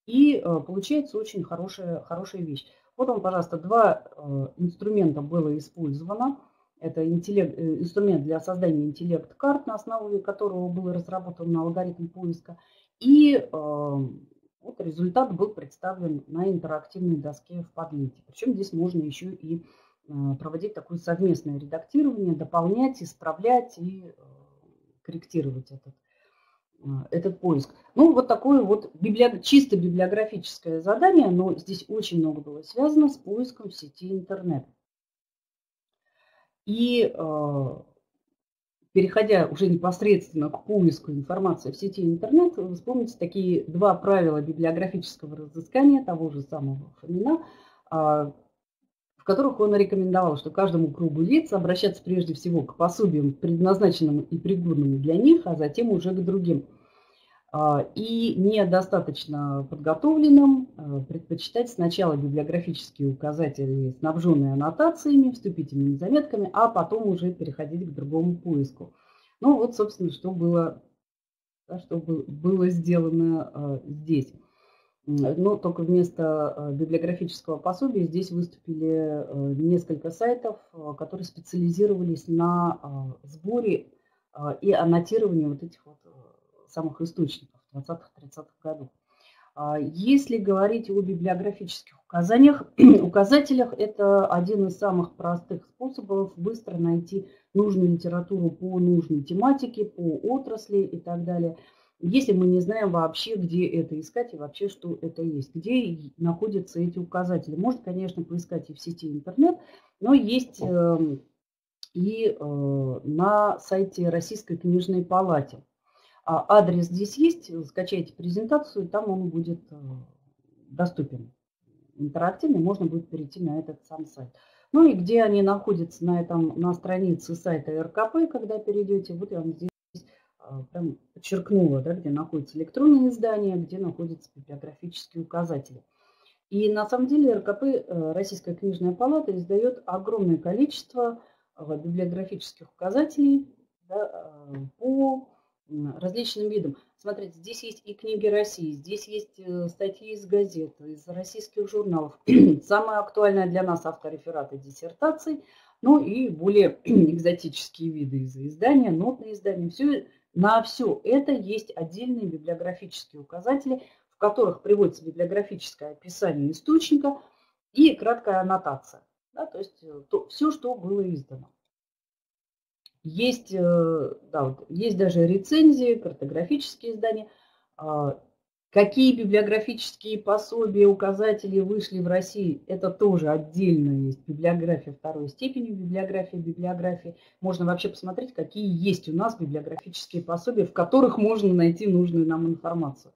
и получается очень хорошая, хорошая вещь. Вот вам, пожалуйста, два инструмента было использовано. Это интеллект, инструмент для создания интеллект-карт, на основе которого был разработан алгоритм поиска. И э, вот результат был представлен на интерактивной доске в Паплете. Причем здесь можно еще и э, проводить такое совместное редактирование, дополнять, исправлять и э, корректировать этот, э, этот поиск. Ну, вот такое вот библиограф... чисто библиографическое задание, но здесь очень много было связано с поиском в сети интернет. И э, переходя уже непосредственно к поиску информации в сети интернет, вы вспомните такие два правила библиографического разыскания того же самого Фомина, э, в которых он рекомендовал, что каждому кругу лиц обращаться прежде всего к пособиям, предназначенным и пригодным для них, а затем уже к другим. Э, и недостаточно подготовленным э, предпочитать сначала библиографические указатели, снабженные аннотациями, вступительными заметками, а потом уже переходить к другому поиску. Ну вот, собственно, что было, что было сделано э, здесь. Но только вместо библиографического пособия здесь выступили э, несколько сайтов, э, которые специализировались на э, сборе э, и аннотировании вот этих вот самых источников двадцатых-тридцатых годов. Если говорить о библиографических указаниях, указателях, это один из самых простых способов быстро найти нужную литературу по нужной тематике, по отрасли и так далее. Если мы не знаем вообще, где это искать и вообще, что это есть, где находятся эти указатели. Можно, конечно, поискать и в сети интернет, но есть и на сайте Российской книжной палаты. Адрес здесь есть, скачайте презентацию, там он будет доступен интерактивно, можно будет перейти на этот сам сайт. Ну и где они находятся на, этом, на странице сайта эр ка пэ, когда перейдете, вот я вам здесь прям подчеркнула, да, где находятся электронные издания, где находятся библиографические указатели. И на самом деле эр ка пэ, Российская книжная палата, издает огромное количество библиографических указателей, да, по различным видам. Смотрите, здесь есть и книги России, здесь есть статьи из газет, из российских журналов. Самое актуальное для нас авторефераты диссертаций, ну и более экзотические виды из издания, нотные издания. Все, на все это есть отдельные библиографические указатели, в которых приводится библиографическое описание источника и краткая аннотация. Да, то есть то, все, что было издано. Есть, да, вот, есть даже рецензии, картографические издания. Какие библиографические пособия, указатели вышли в России, это тоже отдельно есть библиография второй степени, библиография, библиография. Можно вообще посмотреть, какие есть у нас библиографические пособия, в которых можно найти нужную нам информацию.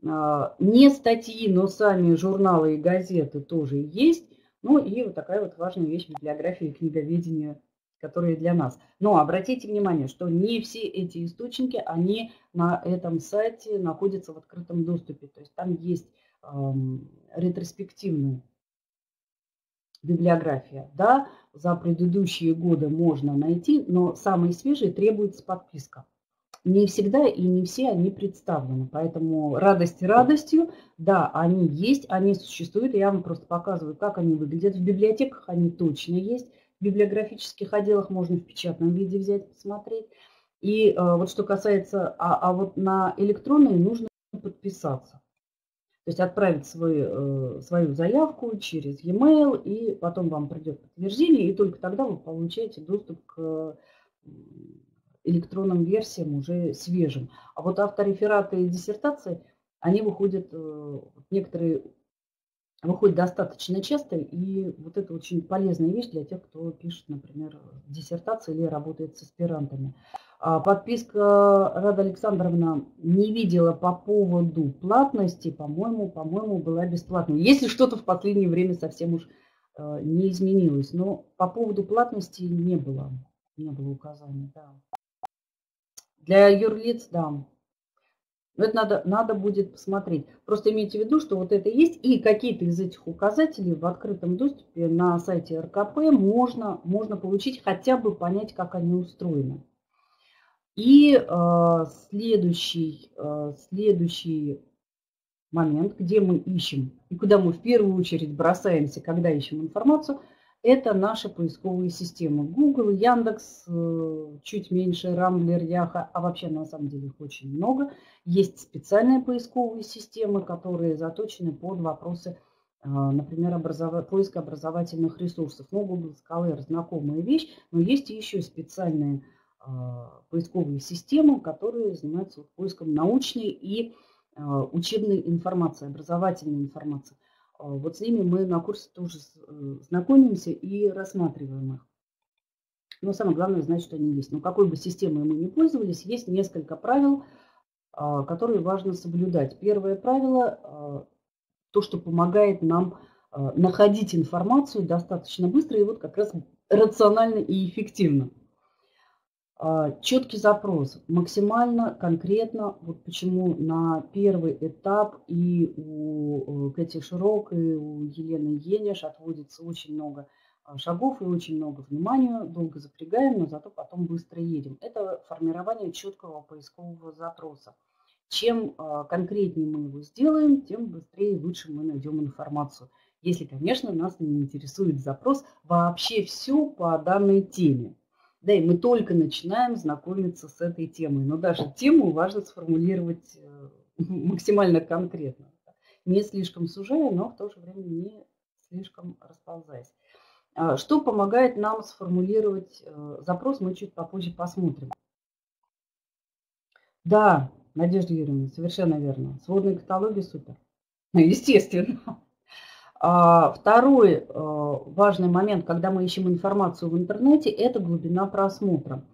Не статьи, но сами журналы и газеты тоже есть. Ну и вот такая вот важная вещь — библиография и книговедение, которые для нас. Но обратите внимание, что не все эти источники, они на этом сайте находятся в открытом доступе. То есть там есть эм, ретроспективная библиография. Да, за предыдущие годы можно найти, но самые свежие требуется подписка. Не всегда и не все они представлены. Поэтому радость радостью, да, они есть, они существуют. Я вам просто показываю, как они выглядят. В библиотеках они точно есть. в библиографических отделах можно в печатном виде взять, посмотреть. И э, вот что касается, а, а вот на электронные нужно подписаться. То есть отправить свой, э, свою заявку через и-мейл, и потом вам придет подтверждение, и только тогда вы получаете доступ к э, электронным версиям уже свежим. А вот авторефераты и диссертации, они выходят, э, некоторые выходят достаточно часто, и вот это очень полезная вещь для тех, кто пишет, например, диссертации или работает с аспирантами. Подписка, Рада Александровна, не видела по поводу платности, по-моему, по-моему, была бесплатной. Если что-то в последнее время совсем уж не изменилось, но по поводу платности не было, не было указаний. Да. Для юрлиц, да. Но это надо, надо будет посмотреть. Просто имейте в виду, что вот это есть, и какие-то из этих указателей в открытом доступе на сайте эр ка пэ можно, можно получить, хотя бы понять, как они устроены. И э, следующий, э, следующий момент, где мы ищем и куда мы в первую очередь бросаемся, когда ищем информацию, это наши поисковые системы. Google, Яндекс, э, чуть меньше, Рамблер, Яха, а вообще на самом деле их очень много. Есть специальные поисковые системы, которые заточены под вопросы, э, например, образова- поиска образовательных ресурсов. Ну, Google Scholar знакомая вещь, но есть еще специальные поисковые системы, которые занимаются поиском научной и учебной информации, образовательной информации. Вот с ними мы на курсе тоже знакомимся и рассматриваем их. Но самое главное знать, что они есть. Но какой бы системой мы ни пользовались, есть несколько правил, которые важно соблюдать. Первое правило – то, что помогает нам находить информацию достаточно быстро и вот как раз рационально и эффективно. Четкий запрос, максимально конкретно, вот почему на первый этап и у Кэти Широк, и у Елены Ениш отводится очень много шагов и очень много внимания, долго запрягаем, но зато потом быстро едем. Это формирование четкого поискового запроса. Чем конкретнее мы его сделаем, тем быстрее и лучше мы найдем информацию. Если, конечно, нас не интересует запрос вообще все по данной теме. Да, и мы только начинаем знакомиться с этой темой. Но даже тему важно сформулировать максимально конкретно. Не слишком сужая, но в то же время не слишком расползаясь. Что помогает нам сформулировать запрос, мы чуть попозже посмотрим. Да, Надежда Юрьевна, совершенно верно. Сводные каталоги супер. Естественно. Второй важный момент, когда мы ищем информацию в интернете, это глубина просмотра.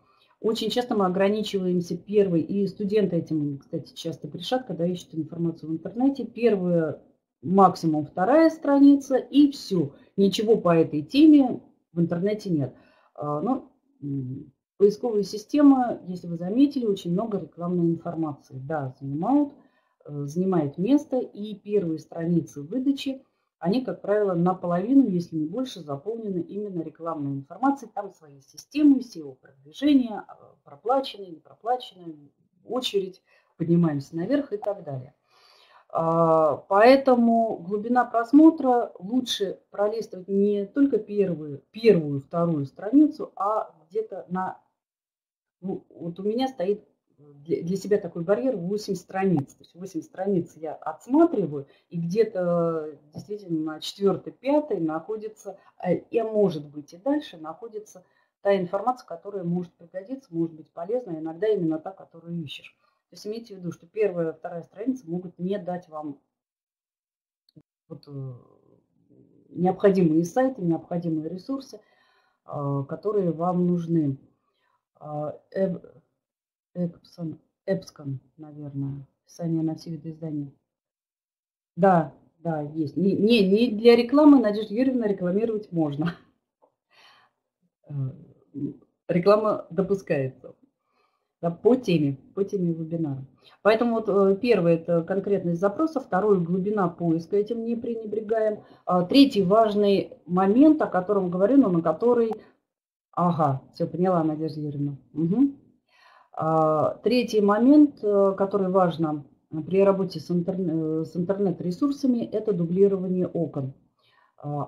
Очень часто мы ограничиваемся первой, и студенты этим, кстати, часто грешат, когда ищут информацию в интернете. Первая, максимум вторая страница, и все. Ничего по этой теме в интернете нет. Но поисковая система, если вы заметили, очень много рекламной информации. Да, занимает, занимает место, и первые страницы выдачи, они, как правило, наполовину, если не больше, заполнены именно рекламной информацией. Там свои системы, сео-продвижение, проплаченные, не проплаченные, очередь, поднимаемся наверх и так далее. Поэтому глубина просмотра лучше пролистывать не только первую, первую, вторую страницу, а где-то на... Ну, вот у меня стоит... Для себя такой барьер восемь страниц. То есть восемь страниц я отсматриваю, и где-то действительно на четвёртой-пятой находится, и может быть и дальше, находится та информация, которая может пригодиться, может быть полезна, иногда именно та, которую ищешь. То есть имейте в виду, что первая, вторая страница могут не дать вам вот необходимые сайты, необходимые ресурсы, которые вам нужны. Эпсон, Эпскон, наверное, описание на все видоиздания. Да, да, есть. Не, не, не для рекламы, Надежда Юрьевна, рекламировать можно. Реклама допускается. Да, по теме, по теме вебинара. Поэтому вот первое – это конкретность запроса, второе – глубина поиска, этим не пренебрегаем. Третий важный момент, о котором говорю, но на который… Ага, все, поняла, Надежда Юрьевна. Угу. Третий момент, который важен при работе с интернет-ресурсами, это дублирование окон.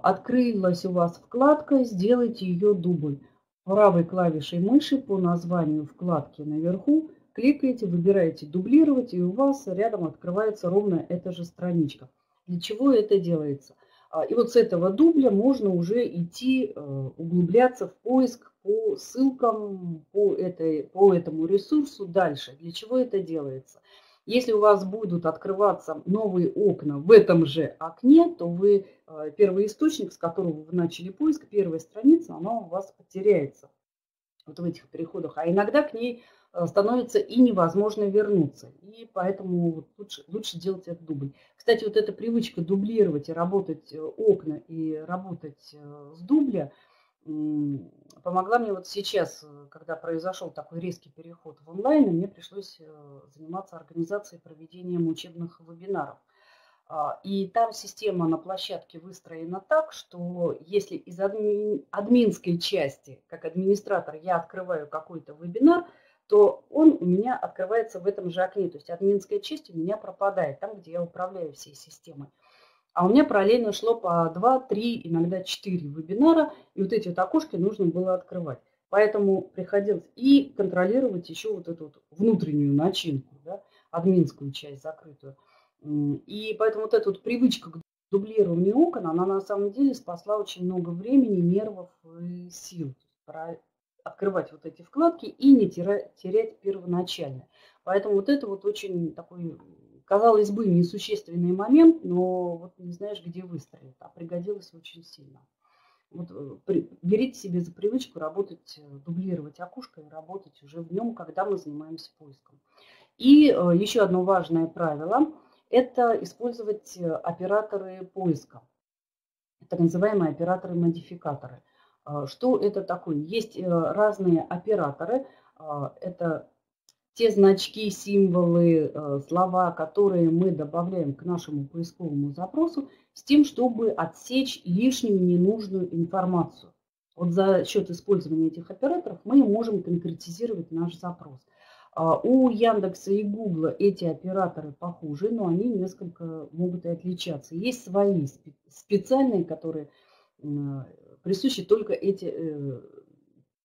Открылась у вас вкладка, сделайте ее дубль. Правой клавишей мыши по названию вкладки наверху кликаете, выбираете «Дублировать», и у вас рядом открывается ровно эта же страничка. Для чего это делается? И вот с этого дубля можно уже идти, углубляться в поиск по ссылкам по, этой, по этому ресурсу дальше. Для чего это делается? Если у вас будут открываться новые окна в этом же окне, то вы первый источник, с которого вы начали поиск, первая страница, она у вас потеряется вот в этих переходах. А иногда к ней становится и невозможно вернуться. И поэтому лучше, лучше делать этот дубль. Кстати, вот эта привычка дублировать и работать окна, и работать с дубля помогла мне вот сейчас, когда произошел такой резкий переход в онлайн, и мне пришлось заниматься организацией и проведением учебных вебинаров. И там система на площадке выстроена так, что если из адми... админской части, как администратор, я открываю какой-то вебинар, то он у меня открывается в этом же окне. То есть админская часть у меня пропадает, там, где я управляю всей системой. А у меня параллельно шло по два, три, иногда четыре вебинара, и вот эти вот окошки нужно было открывать. Поэтому приходилось и контролировать еще вот эту вот внутреннюю начинку, да, админскую часть закрытую. И поэтому вот эта вот привычка к дублированию окон, она на самом деле спасла очень много времени, нервов и сил. Открывать вот эти вкладки и не терять первоначально. Поэтому вот это вот очень такой... казалось бы, несущественный момент, но вот не знаешь, где выстрелит, а пригодилось очень сильно. Вот, при, берите себе за привычку работать, дублировать окошко и работать уже в нем, когда мы занимаемся поиском. И э, еще одно важное правило – это использовать операторы поиска, так называемые операторы-модификаторы. Э, что это такое? Есть э, разные операторы, э, это… те значки, символы, слова, которые мы добавляем к нашему поисковому запросу, с тем, чтобы отсечь лишнюю ненужную информацию. Вот за счет использования этих операторов мы можем конкретизировать наш запрос. У Яндекса и Гугла эти операторы похожи, но они несколько могут и отличаться. Есть свои специальные, которые присущи только эти,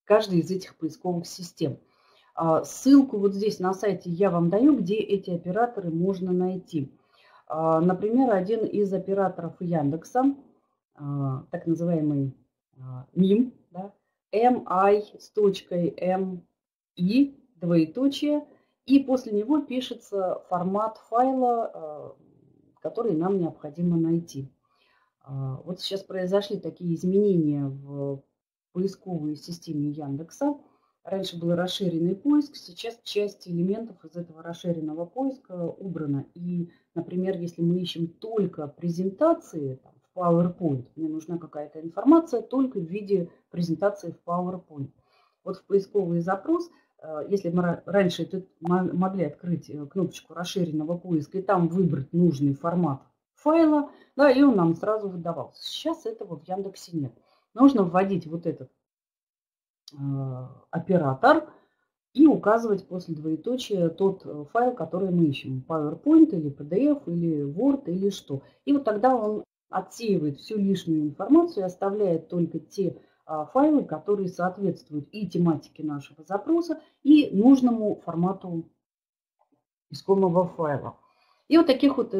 каждой из этих поисковых систем. Ссылку вот здесь на сайте я вам даю, где эти операторы можно найти. Например, один из операторов Яндекса, так называемый МИМ, да, эм ай с точкой эм и, двоеточие, и после него пишется формат файла, который нам необходимо найти. Вот сейчас произошли такие изменения в поисковой системе Яндекса. Раньше был расширенный поиск, сейчас часть элементов из этого расширенного поиска убрана. И, например, если мы ищем только презентации там, в PowerPoint, мне нужна какая-то информация только в виде презентации в PowerPoint. Вот в поисковый запрос, если мы раньше могли открыть кнопочку расширенного поиска и там выбрать нужный формат файла, да, и он нам сразу выдавался. Сейчас этого в Яндексе нет. Нужно вводить вот этот оператор и указывать после двоеточия тот файл, который мы ищем. PowerPoint или пи ди эф, или Word, или что. И вот тогда он отсеивает всю лишнюю информацию и оставляет только те файлы, которые соответствуют и тематике нашего запроса, и нужному формату искомого файла. И вот таких вот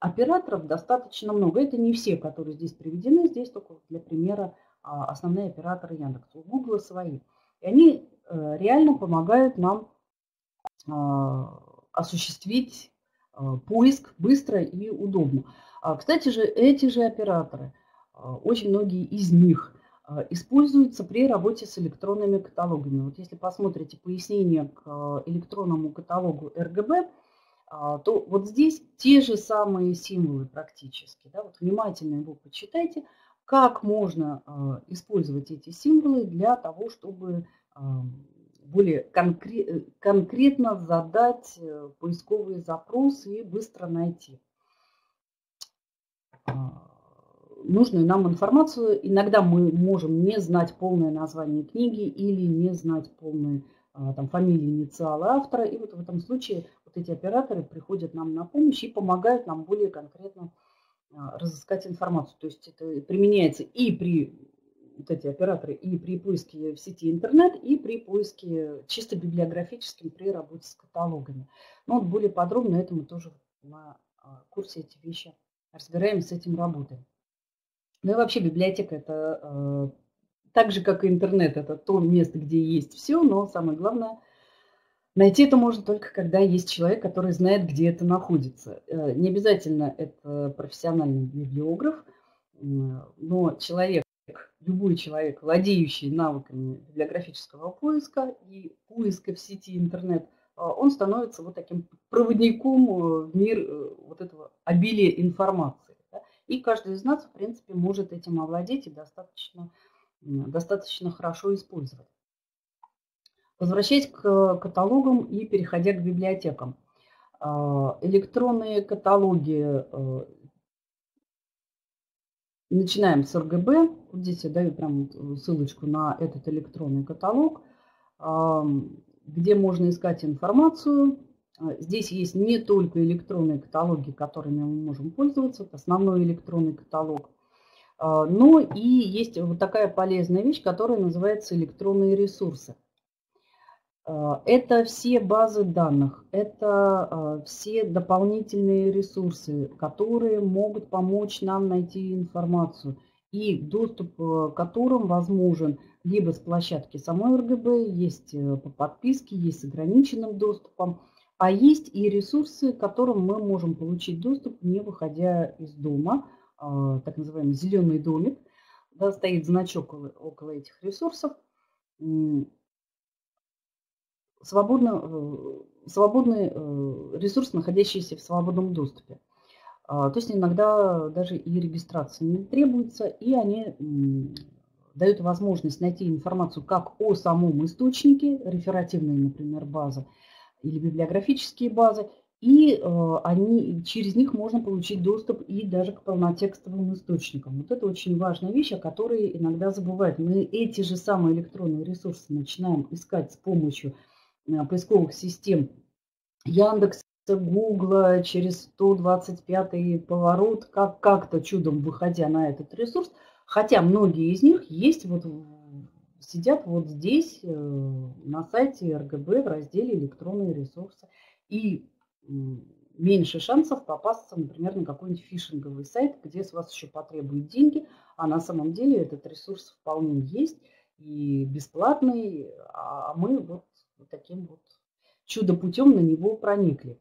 операторов достаточно много. Это не все, которые здесь приведены. Здесь только для примера основные операторы Яндекса. У Гугла свои. И они реально помогают нам осуществить поиск быстро и удобно. Кстати же, эти же операторы, очень многие из них, используются при работе с электронными каталогами. Вот если посмотрите пояснение к электронному каталогу эр гэ бэ, то вот здесь те же самые символы практически. Да? Вот внимательно его почитайте. Как можно использовать эти символы для того, чтобы более конкретно задать поисковые запросы и быстро найти нужную нам информацию. Иногда мы можем не знать полное название книги или не знать полную там, фамилию, инициалы автора. И вот в этом случае вот эти операторы приходят нам на помощь и помогают нам более конкретно разыскать информацию. То есть это применяется и при, вот эти операторы, и при поиске в сети интернет, и при поиске чисто библиографическом при работе с каталогами. Но вот более подробно это мы тоже на курсе эти вещи разбираем, с этим работаем. Ну и вообще библиотека – это так же, как и интернет, это то место, где есть все, но самое главное – найти это можно только, когда есть человек, который знает, где это находится. Не обязательно это профессиональный библиограф, но человек, любой человек, владеющий навыками библиографического поиска и поиска в сети интернет, он становится вот таким проводником в мир вот этого обилия информации. И каждый из нас, в принципе, может этим овладеть и достаточно, достаточно хорошо использовать. Возвращаясь к каталогам и переходя к библиотекам. Электронные каталоги. Начинаем с эр гэ бэ. Вот здесь я даю прям ссылочку на этот электронный каталог, где можно искать информацию. Здесь есть не только электронные каталоги, которыми мы можем пользоваться, это основной электронный каталог, но и есть вот такая полезная вещь, которая называется электронные ресурсы. Это все базы данных, это все дополнительные ресурсы, которые могут помочь нам найти информацию и доступ к которым возможен либо с площадки самой эр гэ бэ, есть по подписке, есть с ограниченным доступом, а есть и ресурсы, к которым мы можем получить доступ, не выходя из дома, так называемый зеленый домик, да, стоит значок около этих ресурсов. Свободно, свободный ресурс, находящийся в свободном доступе. То есть иногда даже и регистрация не требуется, и они дают возможность найти информацию как о самом источнике, реферативные, например, базы или библиографические базы, и они, через них можно получить доступ и даже к полнотекстовым источникам. Вот это очень важная вещь, о которой иногда забывают. Мы эти же самые электронные ресурсы начинаем искать с помощью поисковых систем Яндекса, Гугла, через сто двадцать пятый поворот, как как-то чудом выходя на этот ресурс, хотя многие из них есть, вот сидят вот здесь на сайте эр гэ бэ в разделе электронные ресурсы, и меньше шансов попасться, например, на какой-нибудь фишинговый сайт, где с вас еще потребуют деньги, а на самом деле этот ресурс вполне есть и бесплатный, а мы вот Вот таким вот чудо-путем на него проникли.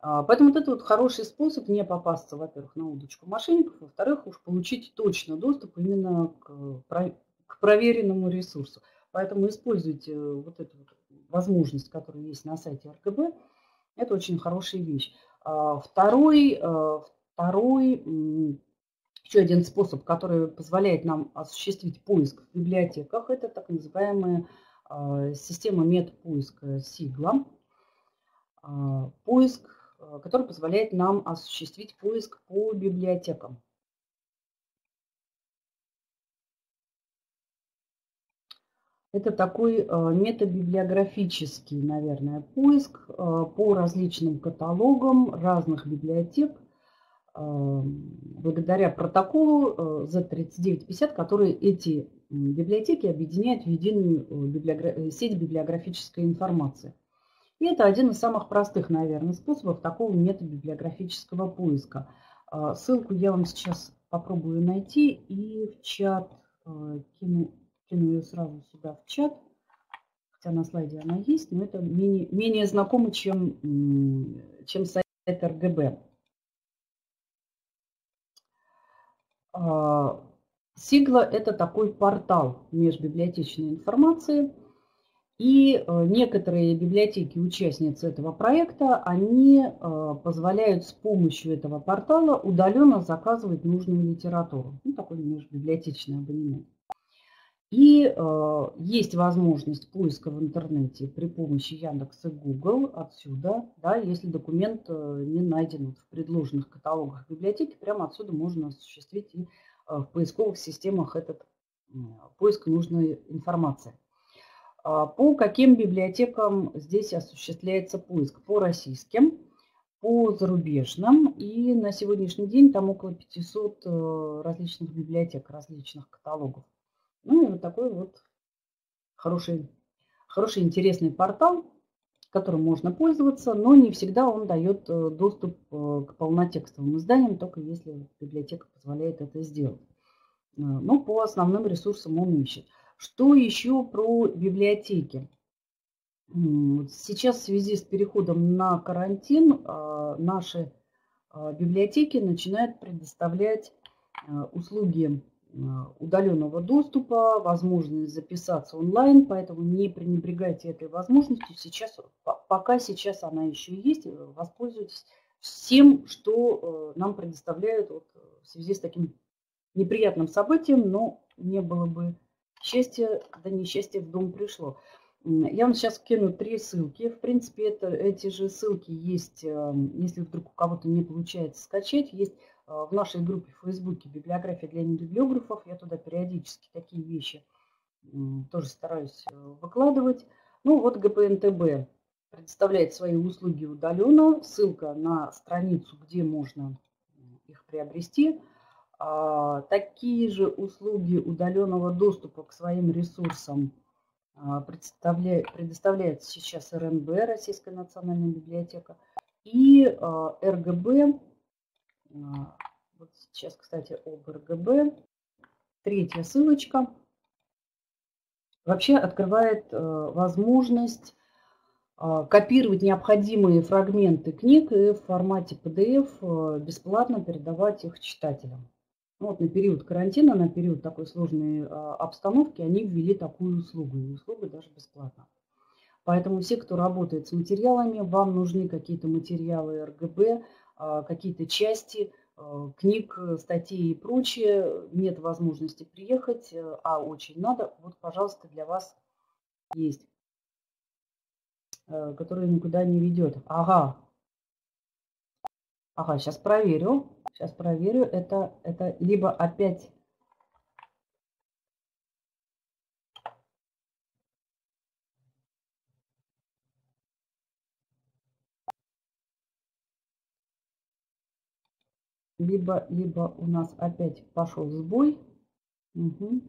Поэтому вот это вот хороший способ не попасться, во-первых, на удочку мошенников, во-вторых, уж получить точно доступ именно к, к проверенному ресурсу. Поэтому используйте вот эту вот возможность, которая есть на сайте эр гэ бэ. Это очень хорошая вещь. Второй, второй, еще один способ, который позволяет нам осуществить поиск в библиотеках, это так называемые система медпоиска сигла, поиск, который позволяет нам осуществить поиск по библиотекам. Это такой метабиблиографический, наверное, поиск по различным каталогам разных библиотек благодаря протоколу зет тридцать девять пятьдесят, который эти библиотеки объединяют в единую библиограф... сеть библиографической информации. И это один из самых простых, наверное, способов такого метабиблиографического поиска. Ссылку я вам сейчас попробую найти и в чат кину, кину ее сразу сюда в чат. Хотя на слайде она есть, но это менее, менее знакомо, чем, чем сайт эр гэ бэ. сигла – это такой портал межбиблиотечной информации, и некоторые библиотеки-участницы этого проекта, они позволяют с помощью этого портала удаленно заказывать нужную литературу. Ну, такой межбиблиотечный абонемент. И есть возможность поиска в интернете при помощи Яндекса, Google отсюда, да, если документ не найден в предложенных каталогах библиотеки, прямо отсюда можно осуществить и в поисковых системах этот поиск нужной информации. По каким библиотекам здесь осуществляется поиск? По российским. по зарубежным, и на сегодняшний день там около пятисот различных библиотек, различных каталогов. Ну и вот такой вот хороший, хороший интересный портал, которым можно пользоваться, но не всегда он дает доступ к полнотекстовым изданиям, только если библиотека позволяет это сделать. Но по основным ресурсам он ищет. Что еще про библиотеки? Сейчас в связи с переходом на карантин наши библиотеки начинают предоставлять услуги удаленного доступа, возможность записаться онлайн, поэтому не пренебрегайте этой возможностью. Сейчас, пока сейчас она еще есть, воспользуйтесь всем, что нам предоставляют вот в связи с таким неприятным событием, но не было бы счастья, да несчастье в дом пришло. Я вам сейчас кину три ссылки. В принципе, это, эти же ссылки есть, если вдруг у кого-то не получается скачать, есть в нашей группе в Фейсбуке «Библиография для небиблиографов». Я туда периодически такие вещи тоже стараюсь выкладывать. Ну вот гэ пэ эн тэ бэ предоставляет свои услуги удаленно. Ссылка на страницу, где можно их приобрести. Такие же услуги удаленного доступа к своим ресурсам предоставляет сейчас эр эн бэ, Российская национальная библиотека, и эр гэ бэ. Вот сейчас, кстати, об эр гэ бэ. Третья ссылочка вообще открывает возможность копировать необходимые фрагменты книг и в формате пэ дэ эф бесплатно передавать их читателям. Вот на период карантина, на период такой сложной обстановки они ввели такую услугу, и услуга даже бесплатна. Поэтому все, кто работает с материалами, вам нужны какие-то материалы эр гэ бэ, какие-то части книг, статей и прочее, нет возможности приехать, а очень надо, вот, пожалуйста, для вас есть, который никуда не ведет. Ага, ага, сейчас проверю. Сейчас проверю, это, это либо опять либо, либо у нас опять пошел сбой. Угу.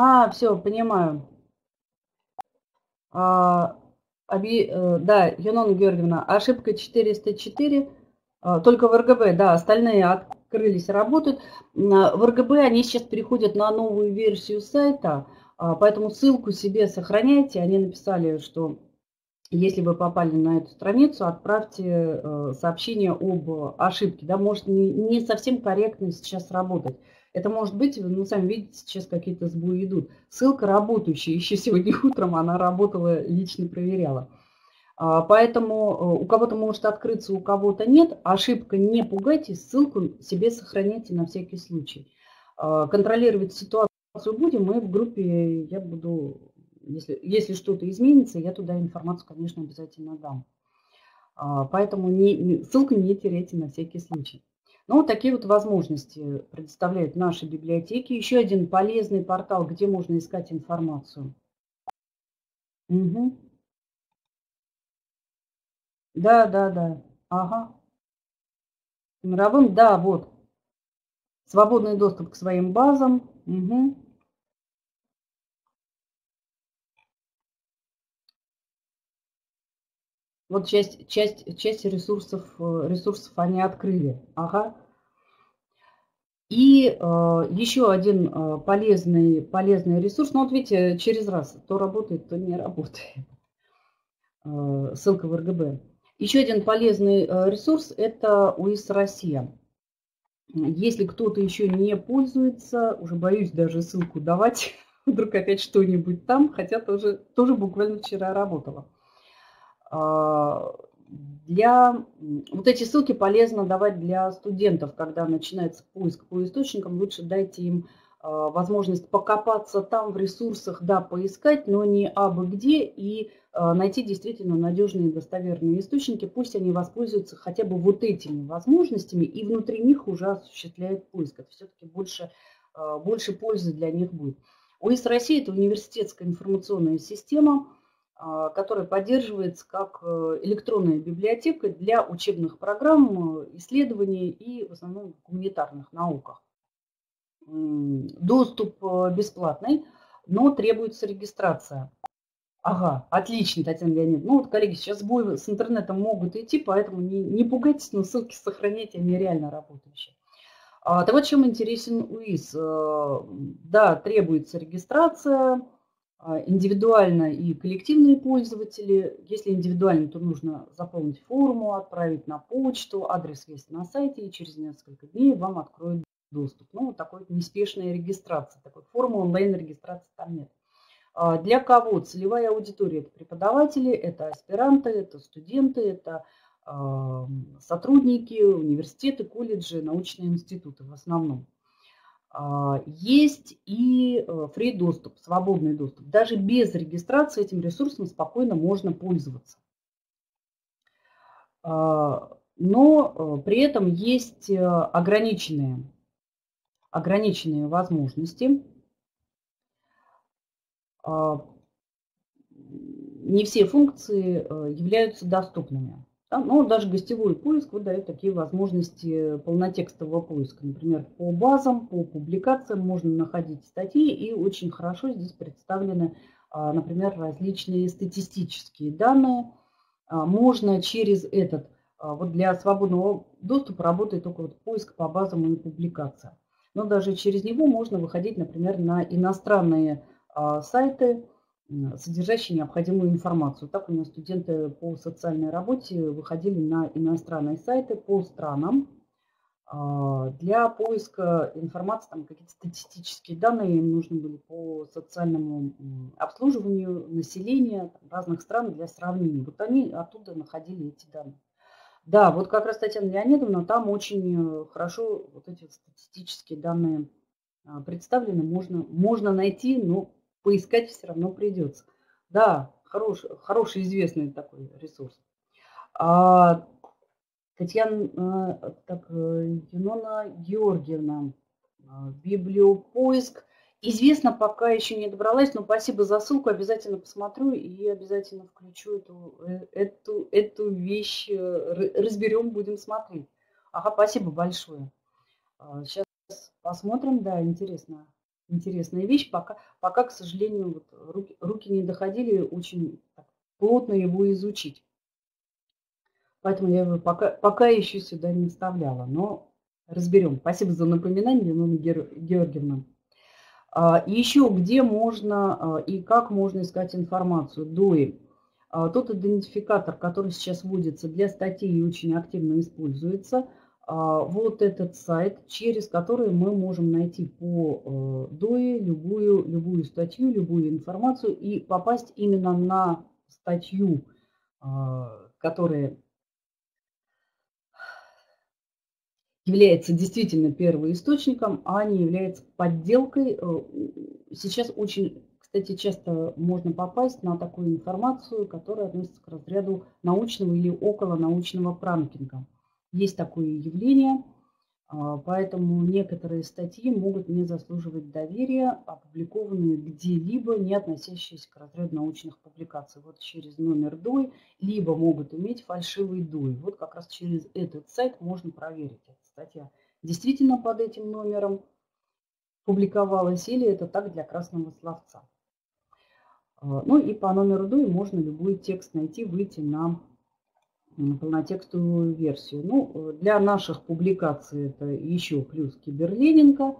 А, все, понимаю. А, оби, да, Юнона Георгиевна, ошибка четыреста четыре, только в эр гэ бэ, да, остальные открылись, работают. В эр гэ бэ они сейчас переходят на новую версию сайта, поэтому ссылку себе сохраняйте. Они написали, что если вы попали на эту страницу, отправьте сообщение об ошибке. Да, может не, не совсем корректно сейчас работать. Это может быть, ну, сами видите, сейчас какие-то сбои идут. Ссылка работающая, еще сегодня утром она работала, лично проверяла. Поэтому у кого-то может открыться, у кого-то нет. Ошибка не пугайтесь, ссылку себе сохраняйте на всякий случай. Контролировать ситуацию будем, мы в группе, я буду, если, если что-то изменится, я туда информацию, конечно, обязательно дам. Поэтому не, ссылку не теряйте на всякий случай. Ну, вот такие вот возможности предоставляют наши библиотеки. Еще один полезный портал, где можно искать информацию. Угу. Да, да, да. Ага. Мировым, да, вот. Свободный доступ к своим базам. Угу. Вот часть, часть, часть ресурсов, ресурсов они открыли. Ага. И э, еще один э, полезный, полезный ресурс. Ну, вот видите, через раз то работает, то не работает. Э, ссылка в эр гэ бэ. Еще один полезный э, ресурс – это у эс Россия. Если кто-то еще не пользуется, уже боюсь даже ссылку давать, вдруг опять что-нибудь там, хотя тоже, тоже буквально вчера работала. Для... Вот эти ссылки полезно давать для студентов, когда начинается поиск по источникам. Лучше дайте им возможность покопаться там в ресурсах, да, поискать, но не абы где, и найти действительно надежные достоверные источники. Пусть они воспользуются хотя бы вот этими возможностями и внутри них уже осуществляют поиск. Это все-таки больше, больше пользы для них будет. ОИС России – это университетская информационная система, которая поддерживается как электронная библиотека для учебных программ, исследований и в основном в гуманитарных науках. Доступ бесплатный, но требуется регистрация. Ага, отлично, Татьяна Леонидовна. Ну вот, коллеги, сейчас сбои с интернетом могут идти, поэтому не, не пугайтесь, но ссылки сохраняйте, они реально работающие. А, так вот, чем интересен УИС. Да, требуется регистрация, индивидуально и коллективные пользователи. Если индивидуально, то нужно заполнить форму, отправить на почту, адрес есть на сайте, и через несколько дней вам откроют доступ. Ну, вот такой неспешная регистрация, такой формы онлайн-регистрации там нет. Для кого целевая аудитория? Это преподаватели, это аспиранты, это студенты, это э, сотрудники, университеты, колледжи, научные институты в основном. Есть и фри доступ, свободный доступ. Даже без регистрации этим ресурсом спокойно можно пользоваться. Но при этом есть ограниченные, ограниченные возможности. Не все функции являются доступными. Но даже гостевой поиск выдает такие возможности полнотекстового поиска. Например, по базам, по публикациям можно находить статьи. И очень хорошо здесь представлены, например, различные статистические данные. Можно через этот, вот для свободного доступа работает только вот поиск по базам и публикациям. Но даже через него можно выходить, например, на иностранные сайты, содержащие необходимую информацию. Так у меня студенты по социальной работе выходили на иностранные сайты по странам для поиска информации, там какие-то статистические данные им нужны были по социальному обслуживанию населения разных стран для сравнения. Вот они оттуда находили эти данные. Да, вот как раз Татьяна Леонидовна, там очень хорошо вот эти статистические данные представлены, можно, можно найти, но поискать все равно придется. Да, хорош, хороший, известный такой ресурс. А, Татьяна, так, Юнона Георгиевна, библиопоиск. Известно, пока еще не добралась, но спасибо за ссылку, обязательно посмотрю и обязательно включу эту, эту, эту вещь, разберем, будем смотреть. Ага, спасибо большое. Сейчас посмотрим, да, интересно. Интересная вещь, пока, пока к сожалению, вот руки, руки не доходили очень плотно его изучить. Поэтому я его пока, пока еще сюда не вставляла, но разберем. Спасибо за напоминание, Елена Георгиевна. А, еще где можно а, и как можно искать информацию? ди о ай. А, тот идентификатор, который сейчас вводится для статей и очень активно используется. Вот этот сайт, через который мы можем найти по ди о ай любую, любую статью, любую информацию и попасть именно на статью, которая является действительно первоисточником, а не является подделкой. Сейчас очень, кстати, часто можно попасть на такую информацию, которая относится к разряду научного или околонаучного пранкинга. Есть такое явление, поэтому некоторые статьи могут не заслуживать доверия, опубликованные где-либо, не относящиеся к разряду научных публикаций. Вот через номер ди о ай, либо могут иметь фальшивый ди о ай. Вот как раз через этот сайт можно проверить, эта статья действительно под этим номером публиковалась или это так для красного словца. Ну и по номеру ди о ай можно любой текст найти, выйти на полнотекстовую версию. Ну, для наших публикаций это еще плюс киберленинга.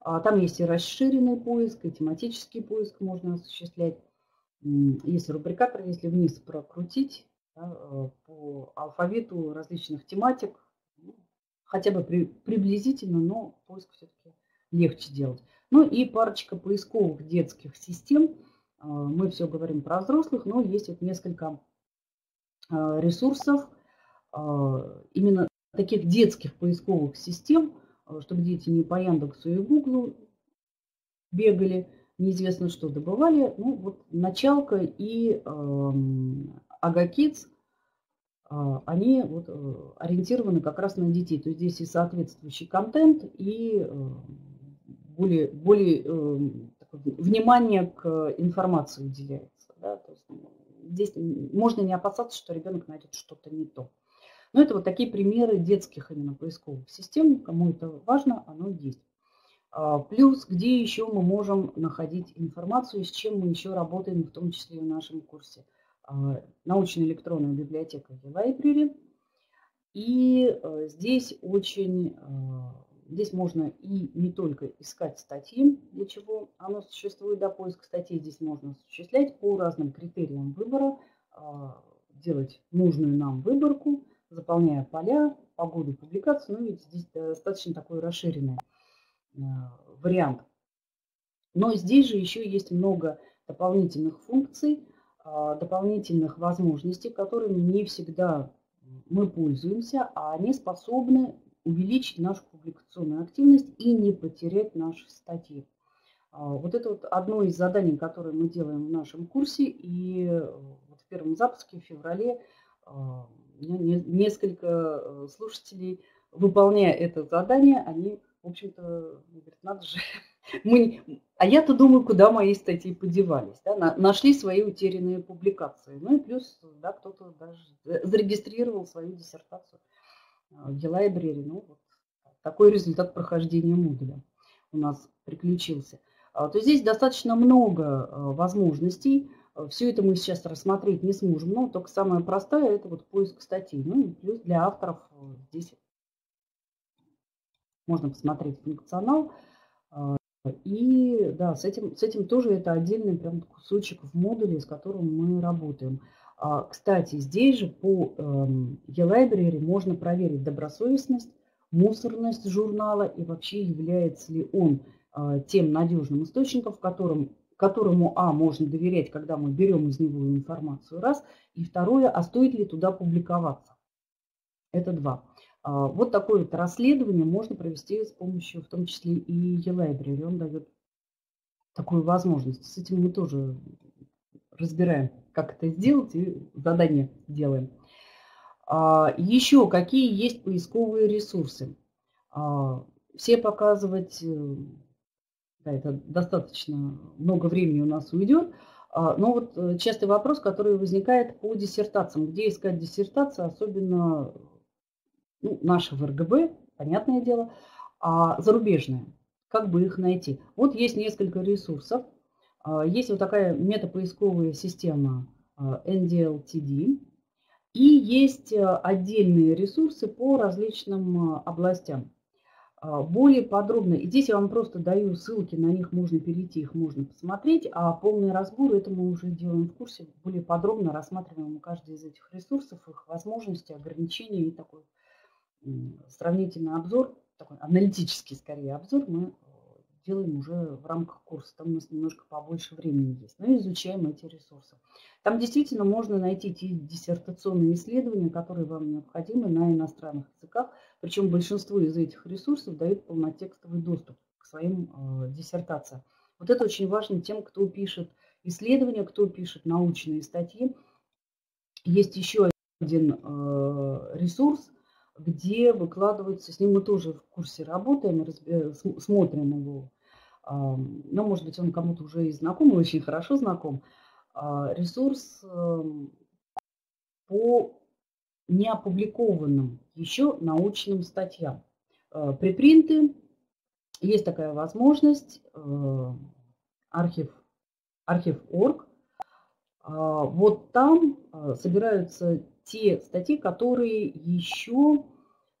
Там есть и расширенный поиск, и тематический поиск можно осуществлять. Если рубрикатор, если вниз прокрутить, да, по алфавиту различных тематик, хотя бы при, приблизительно, но поиск все-таки легче делать. Ну и парочка поисковых детских систем. Мы все говорим про взрослых, но есть вот несколько ресурсов, именно таких детских поисковых систем, чтобы дети не по Яндексу и Гуглу бегали, неизвестно что добывали. Ну, вот началка и Агакидс, они вот ориентированы как раз на детей. То есть здесь и соответствующий контент, и более, более внимание к информации уделяется. Да? То есть здесь можно не опасаться, что ребенок найдет что-то не то. Но это вот такие примеры детских именно поисковых систем. Кому это важно, оно есть. Плюс, где еще мы можем находить информацию, с чем мы еще работаем, в том числе и в нашем курсе. Научно-электронная библиотека eLIBRARY. И здесь очень, здесь можно и не только искать статьи, для чего оно существует, да, поиск статей здесь можно осуществлять по разным критериям выбора, делать нужную нам выборку, заполняя поля, погоду публикации, ну ведь здесь достаточно такой расширенный вариант. Но здесь же еще есть много дополнительных функций, дополнительных возможностей, которыми не всегда мы пользуемся, а они способны увеличить нашу публикационную активность и не потерять наши статьи. Вот это вот одно из заданий, которое мы делаем в нашем курсе. И вот в первом запуске в феврале несколько слушателей, выполняя это задание, они, в общем-то, говорят, надо же... Мы, а я-то думаю, куда мои статьи подевались. Да? На, нашли свои утерянные публикации. Ну и плюс, да, кто-то даже зарегистрировал свою диссертацию в eLIBRARY. Ну, вот такой результат прохождения модуля у нас приключился. А, то здесь достаточно много а, возможностей. А, все это мы сейчас рассмотреть не сможем. Но только самое простое – это вот поиск статей. Ну и плюс для авторов а, здесь можно посмотреть функционал. И да, с этим, с этим тоже это отдельный прям кусочек в модуле, с которым мы работаем. А, кстати, здесь же по eLIBRARY можно проверить добросовестность, мусорность журнала и вообще является ли он а, тем надежным источником, в котором, которому, а, можно доверять, когда мы берем из него информацию, раз, и второе, а стоит ли туда публиковаться. Это два. Вот такое вот расследование можно провести с помощью, в том числе, и eLIBRARY. Он дает такую возможность. С этим мы тоже разбираем, как это сделать, и задание делаем. Еще какие есть поисковые ресурсы. Все показывать, да, это достаточно много времени у нас уйдет. Но вот частый вопрос, который возникает по диссертациям. Где искать диссертации, особенно... Ну, наши в эр гэ бэ, понятное дело, а зарубежные, как бы их найти? Вот есть несколько ресурсов. Есть вот такая метапоисковая система эн ди эл ти ди. И есть отдельные ресурсы по различным областям. Более подробно, и здесь я вам просто даю ссылки, на них можно перейти, их можно посмотреть, а полный разбор это мы уже делаем в курсе, более подробно рассматриваем каждый из этих ресурсов, их возможности, ограничения и такой сравнительный обзор, такой аналитический скорее обзор мы делаем уже в рамках курса. Там у нас немножко побольше времени есть. Но изучаем эти ресурсы. Там действительно можно найти те диссертационные исследования, которые вам необходимы на иностранных языках. Причем большинство из этих ресурсов дают полнотекстовый доступ к своим диссертациям. Вот это очень важно тем, кто пишет исследования, кто пишет научные статьи. Есть еще один ресурс, где выкладываются, с ним мы тоже в курсе работаем, смотрим его, но, может быть, он кому-то уже и знаком, и очень хорошо знаком, ресурс по неопубликованным еще научным статьям. Припринты, есть такая возможность, архив, архив точка орг, вот там собираются те статьи, которые еще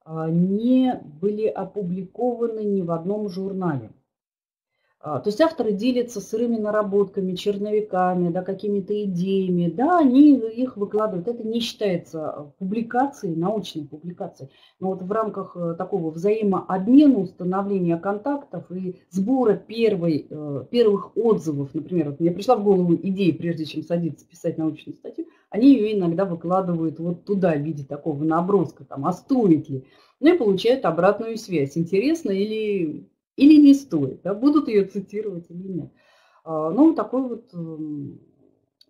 не были опубликованы ни в одном журнале. То есть авторы делятся сырыми наработками, черновиками, да, какими-то идеями, да, они их выкладывают. Это не считается публикацией, научной публикацией. Но вот в рамках такого взаимообмена, установления контактов и сбора первой, первых отзывов, например, вот мне пришла в голову идея, прежде чем садиться писать научную статью, они ее иногда выкладывают вот туда в виде такого наброска, там, а стоит ли, ну и получают обратную связь, интересно или... Или не стоит, да, будут ее цитировать или нет. Ну, такой вот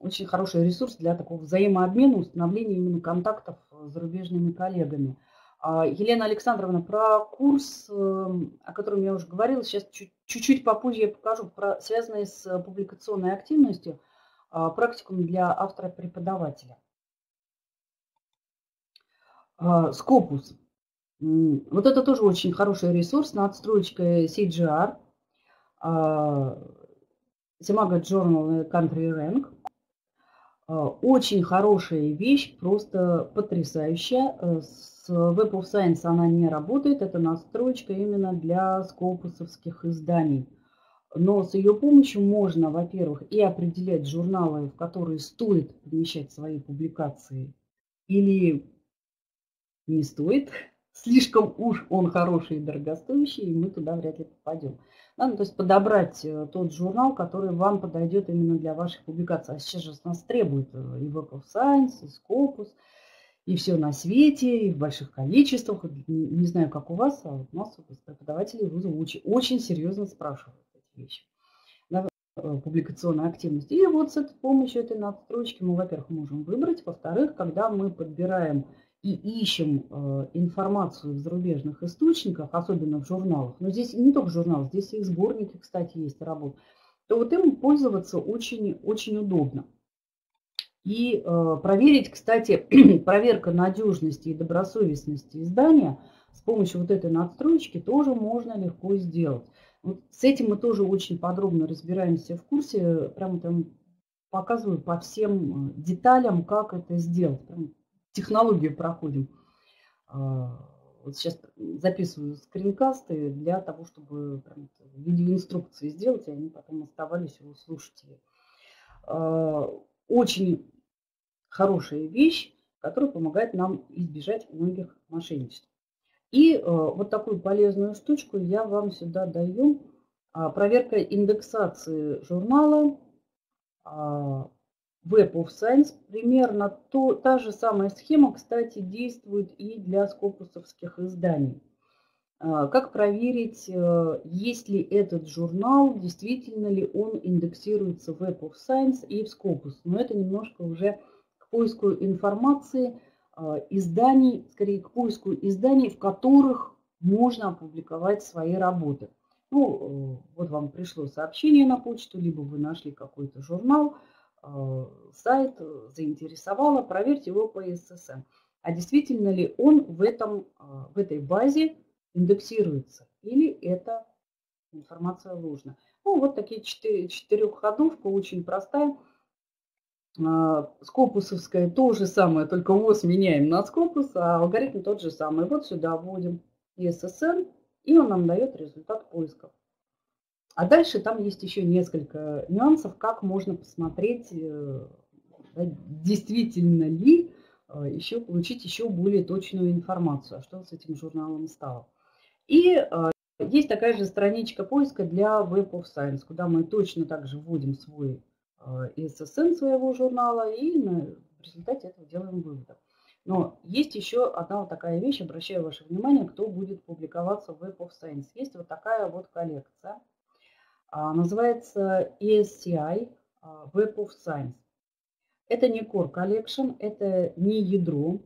очень хороший ресурс для такого взаимообмена, установления именно контактов с зарубежными коллегами. Елена Александровна, про курс, о котором я уже говорила, сейчас чуть-чуть попозже я покажу, про, связанный с публикационной активностью, практикум для автора-преподавателя. Scopus. Вот это тоже очень хороший ресурс, надстройка си джи ар, Симага Journal Country Rank. Очень хорошая вещь, просто потрясающая. С Web of Science она не работает, это настройка именно для скопусовских изданий. Но с ее помощью можно, во-первых, и определять журналы, в которые стоит помещать свои публикации, или не стоит. Слишком уж он хороший и дорогостоящий, и мы туда вряд ли попадем. Надо, то есть, подобрать тот журнал, который вам подойдет именно для ваших публикаций. А сейчас же нас требует и Web of Science, и Scopus, и все на свете, и в больших количествах. Не знаю, как у вас, а вот у нас преподаватели вуза очень, очень серьезно спрашивают эти вещи. Публикационная активность. И вот с этой помощью этой надстройки мы, во-первых, можем выбрать. Во-вторых, когда мы подбираем... и ищем э, информацию в зарубежных источниках, особенно в журналах, но здесь не только журналы, здесь и сборники, кстати, есть работы, то вот им пользоваться очень, очень удобно. И э, проверить, кстати, проверка надежности и добросовестности издания с помощью вот этой надстройки тоже можно легко сделать. Вот с этим мы тоже очень подробно разбираемся в курсе, прямо там показываю по всем деталям, как это сделать. Технологию проходим. Вот сейчас записываю скринкасты для того, чтобы видеоинструкции сделать, и они потом оставались у слушателей. Очень хорошая вещь, которая помогает нам избежать многих мошенничеств. И вот такую полезную штучку я вам сюда даю. Проверка индексации журнала. Web of Science. Примерно то, та же самая схема, кстати, действует и для скопусовских изданий. Как проверить, есть ли этот журнал, действительно ли он индексируется в Web of Science и в Scopus. Но это немножко уже к поиску информации изданий, скорее к поиску изданий, в которых можно опубликовать свои работы. Ну, вот вам пришло сообщение на почту, либо вы нашли какой-то журнал, сайт заинтересовало, проверьте его по эс эс эм. А действительно ли он в, этом, в этой базе индексируется? Или эта информация ложна? Ну, вот такие четырехходовка, очень простая. Скопусовская то же самое, только ОС меняем на Scopus, а алгоритм тот же самый. Вот сюда вводим эс эс эм, и он нам дает результат поисков. А дальше там есть еще несколько нюансов, как можно посмотреть, действительно ли еще получить еще более точную информацию, что с этим журналом стало. И есть такая же страничка поиска для Web of Science, куда мы точно также вводим свой эс эс эн своего журнала и в результате этого делаем выводы. Но есть еще одна вот такая вещь, обращаю ваше внимание, кто будет публиковаться в Web of Science. Есть вот такая вот коллекция. Называется и эс си ай Web of Science. Это не Core Collection, это не ядро,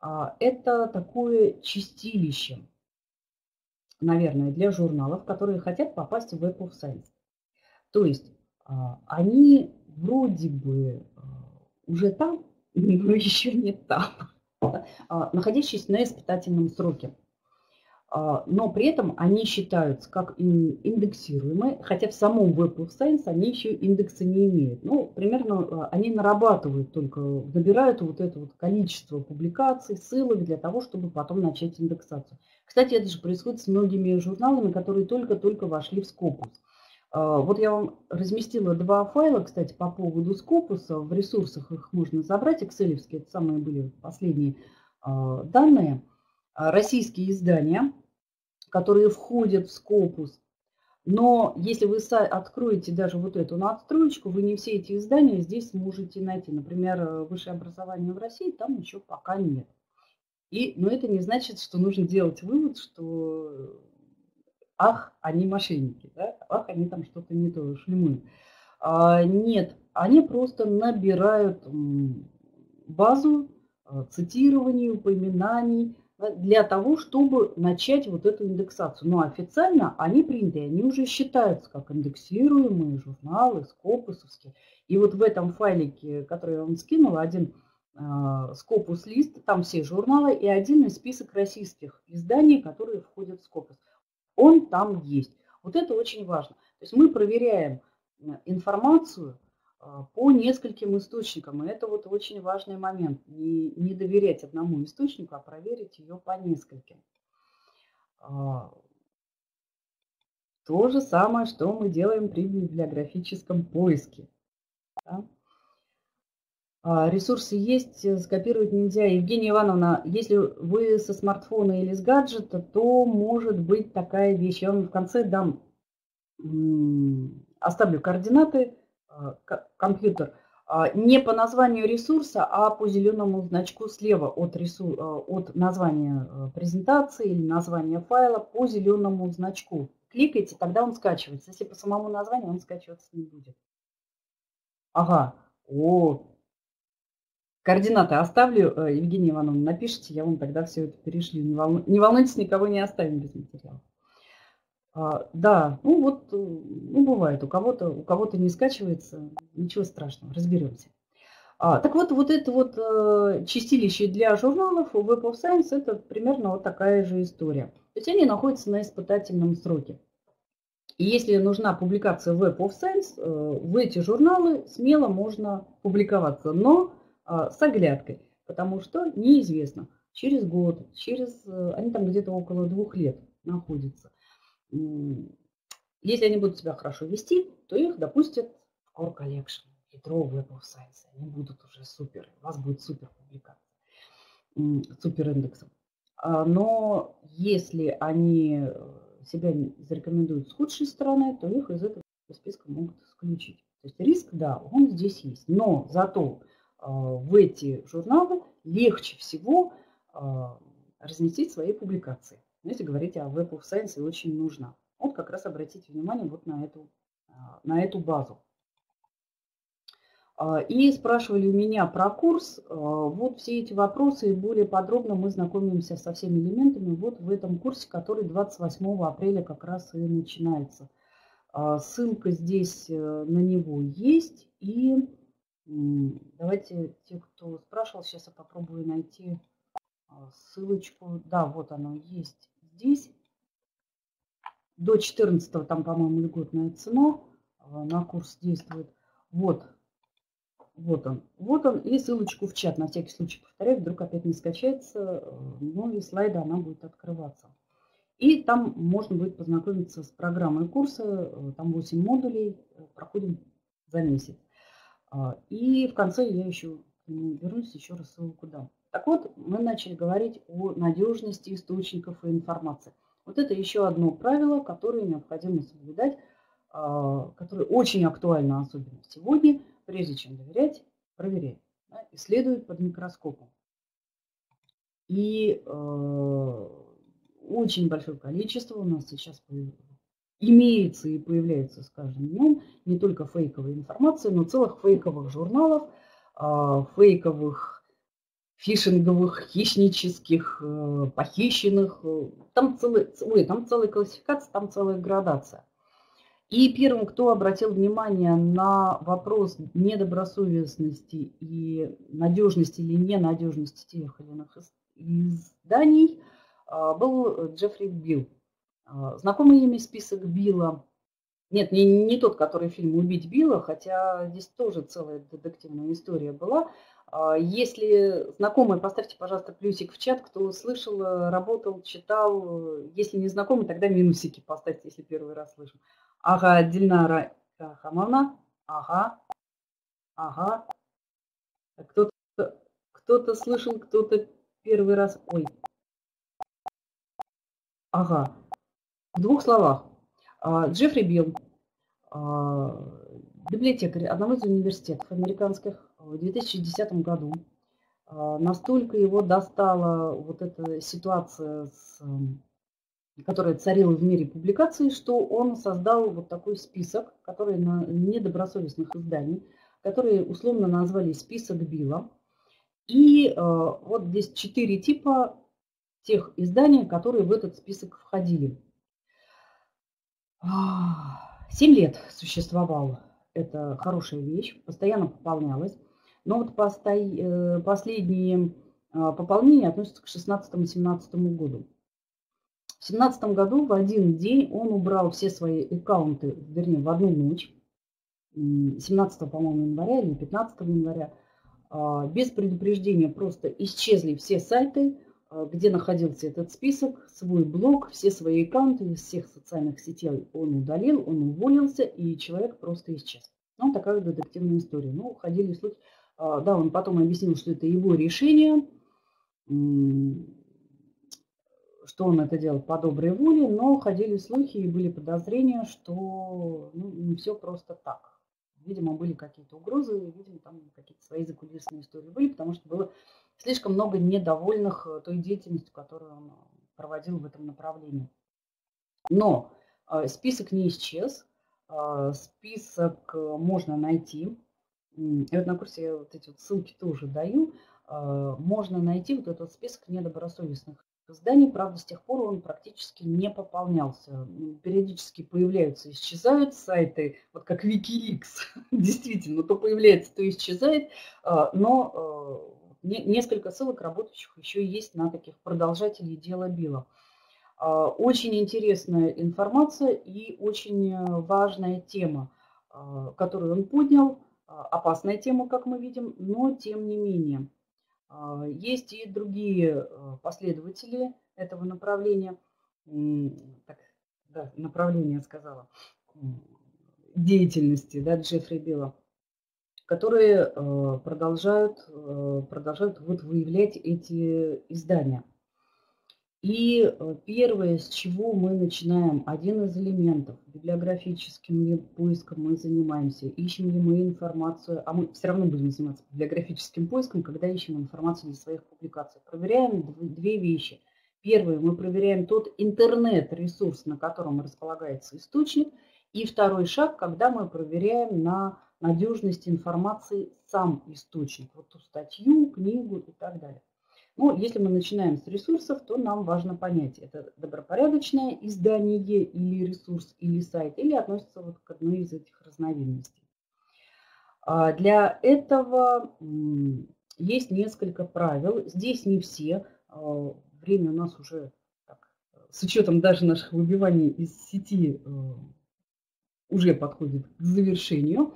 это такое чистилище, наверное, для журналов, которые хотят попасть в Web of Science. То есть они вроде бы уже там, но еще не там, находящиеся на испытательном сроке. Но при этом они считаются как индексируемые, хотя в самом Web of Science они еще индекса не имеют. Ну, примерно они нарабатывают только, набирают вот это вот количество публикаций, ссылок для того, чтобы потом начать индексацию. Кстати, это же происходит с многими журналами, которые только-только вошли в Scopus. Вот я вам разместила два файла, кстати, по поводу Scopus. В ресурсах их можно забрать, экселевские, это самые были последние данные. Российские издания, которые входят в Scopus. Но если вы откроете даже вот эту надстроечку, вы не все эти издания здесь можете найти. Например, высшее образование в России там еще пока нет. И, но это не значит, что нужно делать вывод, что ах, они мошенники, да? Ах, они там что-то не то шлемуют. А, нет, они просто набирают базу цитирований, упоминаний, для того, чтобы начать вот эту индексацию. Но официально они приняты, они уже считаются как индексируемые журналы, скопусовские. И вот в этом файлике, который я вам скинула, один скопус-лист, там все журналы и отдельный список российских изданий, которые входят в Scopus. Он там есть. Вот это очень важно. То есть мы проверяем информацию по нескольким источникам. И это вот очень важный момент. Не, не доверять одному источнику, а проверить ее по нескольким. То же самое, что мы делаем при библиографическом поиске. Да? Ресурсы есть, скопировать нельзя. Евгения Ивановна, если вы со смартфона или с гаджета, то может быть такая вещь. Я вам в конце дам, оставлю координаты, компьютер, не по названию ресурса, а по зеленому значку слева от, ресурс, от названия презентации или названия файла по зеленому значку. Кликайте, тогда он скачивается. Если по самому названию, он скачиваться не будет. Ага, о, координаты оставлю, Евгения Ивановна, напишите, я вам тогда все это перешлю. Не, волну... не волнуйтесь, никого не оставим без материала. А, да, ну вот, ну бывает, у кого-то у кого-то не скачивается, ничего страшного, разберемся. А, так вот, вот это вот э, чистилище для журналов Web of Science, это примерно вот такая же история. То есть они находятся на испытательном сроке. И если нужна публикация Web of Science, э, в эти журналы смело можно публиковаться, но э, с оглядкой, потому что неизвестно, через год, через, э, они там где-то около двух лет находятся. Если они будут себя хорошо вести, то их допустят в Core Collection, ядро Web of Science. Они будут уже супер, у вас будет супер публикация, супер индексом. Но если они себя зарекомендуют с худшей стороны, то их из этого списка могут исключить. То есть риск, да, он здесь есть. Но зато в эти журналы легче всего разместить свои публикации. Но если говорить о Web of Science, очень нужно. Вот как раз обратите внимание вот на эту, на эту базу. И спрашивали у меня про курс. Вот все эти вопросы и более подробно мы знакомимся со всеми элементами вот в этом курсе, который двадцать восьмого апреля как раз и начинается. Ссылка здесь на него есть. И давайте те, кто спрашивал, сейчас я попробую найти ссылочку. Да, вот она есть здесь. До четырнадцатого там, по-моему, льготная цена на курс действует. Вот. Вот он. Вот он. И ссылочку в чат. На всякий случай повторяю, вдруг опять не скачается. Но и слайды она будет открываться. И там можно будет познакомиться с программой курса. Там восемь модулей. Проходим за месяц. И в конце я еще вернусь, еще раз ссылку дам. Так вот, мы начали говорить о надежности источников и информации. Вот это еще одно правило, которое необходимо соблюдать, которое очень актуально, особенно сегодня, прежде чем доверять, проверять, да, исследовать под микроскопом. И э, очень большое количество у нас сейчас имеется и появляется с каждым днем не только фейковой информации, но целых фейковых журналов, э, фейковых фишинговых, хищнических, похищенных. Там, целый, ой, там целая классификация, там целая градация. И первым, кто обратил внимание на вопрос недобросовестности и надежности или ненадежности тех или иных изданий, был Джеффри Билл. Знакомое имя, список Билла. Нет, не, не тот, который фильм «Убить Билла», хотя здесь тоже целая детективная история была. Если знакомые, поставьте, пожалуйста, плюсик в чат, кто слышал, работал, читал. Если не знакомы, тогда минусики поставьте, если первый раз слышал. Ага, Дильнара Хамовна. Ага, ага. Кто-то, кто-то слышал, кто-то первый раз. Ой. Ага. В двух словах. Джеффри Билл, библиотекарь одного из университетов американских, в две тысячи десятом году настолько его достала вот эта ситуация, с, которая царила в мире публикаций, что он создал вот такой список, который на недобросовестных изданий, которые условно назвали список Билла. И вот здесь четыре типа тех изданий, которые в этот список входили. Семь лет существовала эта хорошая вещь, постоянно пополнялась. Но вот последние пополнения относятся к шестнадцатому-семнадцатому году. В семнадцатом году в один день он убрал все свои аккаунты, вернее, в одну ночь, семнадцатого, по-моему, января или пятнадцатого января, без предупреждения просто исчезли все сайты, где находился этот список, свой блог, все свои аккаунты из всех социальных сетей он удалил, он уволился, и человек просто исчез. Ну, такая детективная история. Ну, ходили слухи. Да, он потом объяснил, что это его решение, что он это делал по доброй воле, но ходили слухи и были подозрения, что ну, не все просто так. Видимо, были какие-то угрозы, видимо, там какие-то свои закулисные истории были, потому что было слишком много недовольных той деятельностью, которую он проводил в этом направлении. Но список не исчез, список можно найти. И вот на курсе я вот эти вот ссылки тоже даю. Можно найти вот этот список недобросовестных изданий. Правда, с тех пор он практически не пополнялся. Периодически появляются, исчезают сайты, вот как Wikileaks. Действительно, то появляется, то исчезает. Но несколько ссылок работающих еще есть на таких продолжателей дела Билла. Очень интересная информация и очень важная тема, которую он поднял. Опасная тема, как мы видим, но тем не менее. Есть и другие последователи этого направления, так, да, направление, сказала, деятельности, да, Джеффри Билла, которые продолжают, продолжают вот выявлять эти издания. И первое, с чего мы начинаем, один из элементов, библиографическим ли поиском мы занимаемся, ищем ли мы информацию, а мы все равно будем заниматься библиографическим поиском, когда ищем информацию для своих публикаций. Проверяем две вещи. Первое, мы проверяем тот интернет-ресурс, на котором располагается источник. И второй шаг, когда мы проверяем на надежность информации сам источник, вот ту статью, книгу и так далее. Но если мы начинаем с ресурсов, то нам важно понять, это добропорядочное издание или ресурс, или сайт, или относится вот к одной из этих разновидностей. Для этого есть несколько правил. Здесь не все. Время у нас уже, так, с учетом даже наших выбиваний из сети, уже подходит к завершению.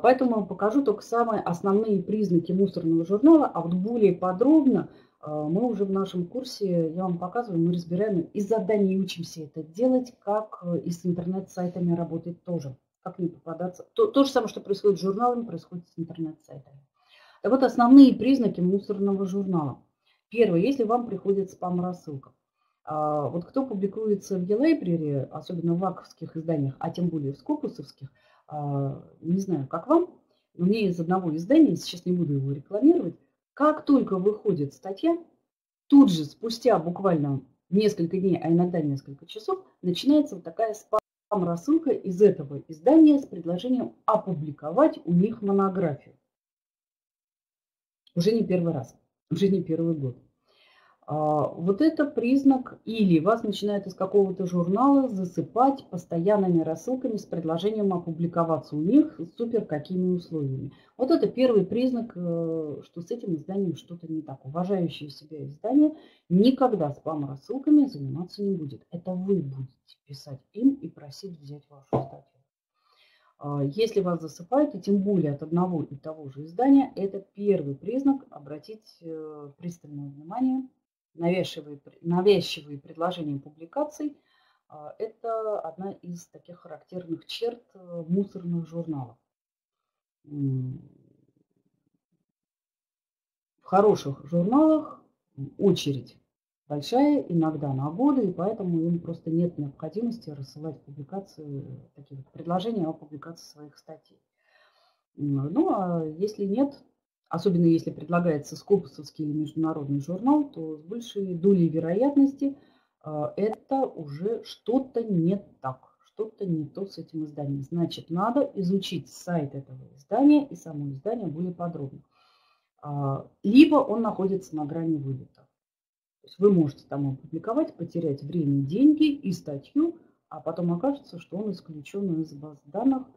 Поэтому покажу только самые основные признаки мусорного журнала, а вот более подробно мы уже в нашем курсе, я вам показываю, мы разбираем и задания, и учимся это делать, как и с интернет-сайтами работает тоже, как не попадаться. То, то же самое, что происходит с журналами, происходит с интернет-сайтами. Вот основные признаки мусорного журнала. Первое, если вам приходит спам-рассылка. Вот кто публикуется в eLIBRARY, особенно в ваковских изданиях, а тем более в скопусовских, не знаю, как вам, но мне из одного издания, сейчас не буду его рекламировать, как только выходит статья, тут же, спустя буквально несколько дней, а иногда несколько часов, начинается вот такая спам-рассылка из этого издания с предложением опубликовать у них монографию. Уже не первый раз, уже не первый год. Вот это признак, или вас начинают из какого-то журнала засыпать постоянными рассылками с предложением опубликоваться у них, супер какими условиями. Вот это первый признак, что с этим изданием что-то не так. Уважающее себя издание никогда спам-рассылками заниматься не будет. Это вы будете писать им и просить взять вашу статью. Если вас засыпают, и тем более от одного и того же издания, это первый признак обратить пристальное внимание. Навязчивые, навязчивые предложения публикаций – это одна из таких характерных черт мусорных журналов. В хороших журналах очередь большая, иногда на годы, и поэтому им просто нет необходимости рассылать публикации, такие вот предложения о публикации своих статей. Ну, а если нет, особенно если предлагается скопусовский или международный журнал, то с большей долей вероятности это уже что-то не так, что-то не то с этим изданием. Значит, надо изучить сайт этого издания и само издание более подробно. Либо он находится на грани вылета. То есть вы можете там опубликовать, потерять время, деньги и статью, а потом окажется, что он исключен из баз данных.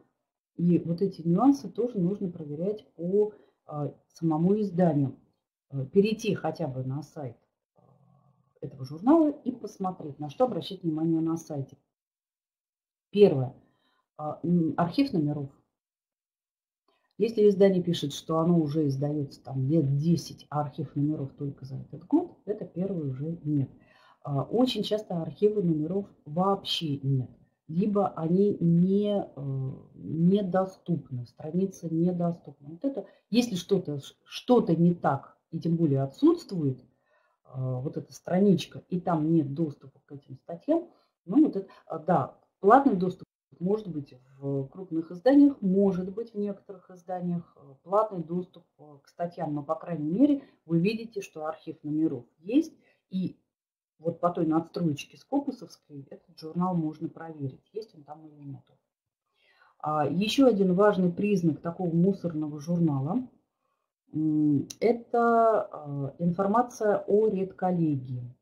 И вот эти нюансы тоже нужно проверять по э, самому изданию. Перейти хотя бы на сайт этого журнала и посмотреть, на что обращать внимание на сайте. Первое. Архив номеров. Если издание пишет, что оно уже издается там лет десять, а архив номеров только за этот год, это первый уже нет. Очень часто архивы номеров вообще нет. Либо они не, недоступны, страница недоступна. Вот это, если что-то что-то не так, и тем более отсутствует вот эта страничка, и там нет доступа к этим статьям, ну вот это, да, платный доступ. Может быть, в крупных изданиях, может быть, в некоторых изданиях платный доступ к статьям, но, по крайней мере, вы видите, что архив номеров есть, и вот по той надстроечке скопусовской этот журнал можно проверить, есть он там или нет. Еще один важный признак такого мусорного журнала – это информация о редколлегии.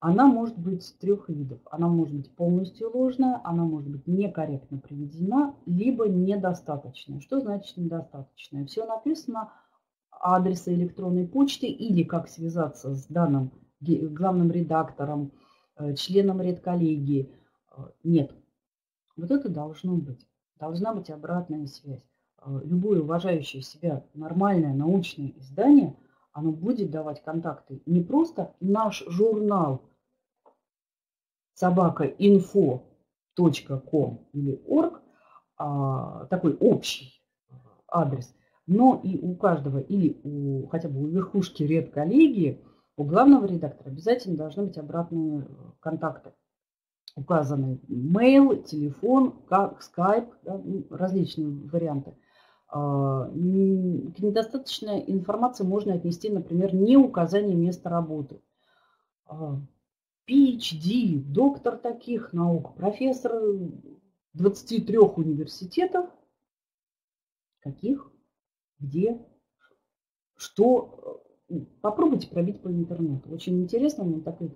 Она может быть трех видов. Она может быть полностью ложная, она может быть некорректно приведена, либо недостаточная. Что значит недостаточная? Все написано, адреса электронной почты или как связаться с данным главным редактором, членом редколлегии. Нет. Вот это должно быть. Должна быть обратная связь. Любое уважающее себя нормальное научное издание, оно будет давать контакты не просто наш журнал собака инфо точка ком или орг, а такой общий адрес, но и у каждого или у хотя бы у верхушки редколлегии, у главного редактора обязательно должны быть обратные контакты. Указаны мейл, телефон, скайп, да, различные варианты. К недостаточной информации можно отнести, например, не указание места работы. пи эйч ди, доктор таких наук, профессор двадцати трёх университетов. Каких, где, что. Попробуйте пробить по интернету. Очень интересно, у меня такое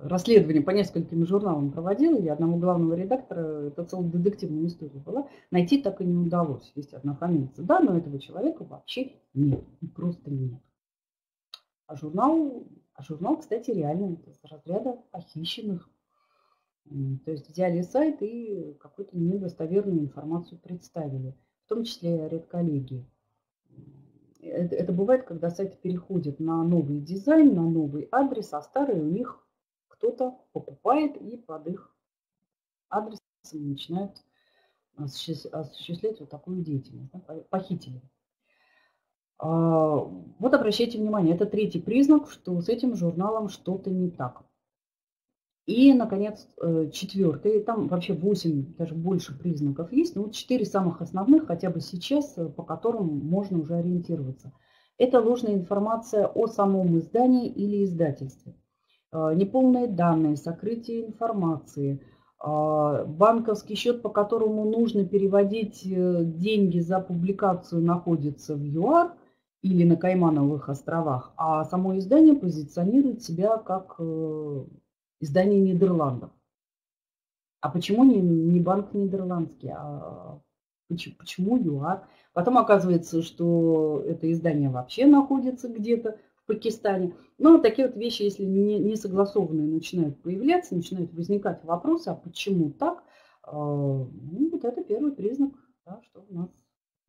расследование по нескольким журналам проводила, и одного главного редактора, это целая детективная история была, найти так и не удалось. Есть одна фамилия, да, но этого человека вообще нет, просто нет. А журнал, а журнал, кстати, реально с разряда похищенных. То есть взяли сайт и какую-то недостоверную информацию представили, в том числе редколлегии. Это бывает, когда сайты переходят на новый дизайн, на новый адрес, а старые у них кто-то покупает и под их адресом начинают осуществлять вот такую деятельность. Похитили. Вот обращайте внимание, это третий признак, что с этим журналом что-то не так. И, наконец, четвертый, там вообще восемь, даже больше признаков есть, но четыре самых основных, хотя бы сейчас, по которым можно уже ориентироваться. Это ложная информация о самом издании или издательстве, неполные данные, сокрытие информации, банковский счет, по которому нужно переводить деньги за публикацию, находится в ЮАР или на Каймановых островах, а само издание позиционирует себя как издание Нидерландов. А почему не, не банк нидерландский, а почему, почему ЮАР? Потом оказывается, что это издание вообще находится где-то в Пакистане. Ну, вот такие вот вещи, если не, не согласованные, начинают появляться, начинают возникать вопросы, а почему так? Ну, вот это первый признак, да, что у нас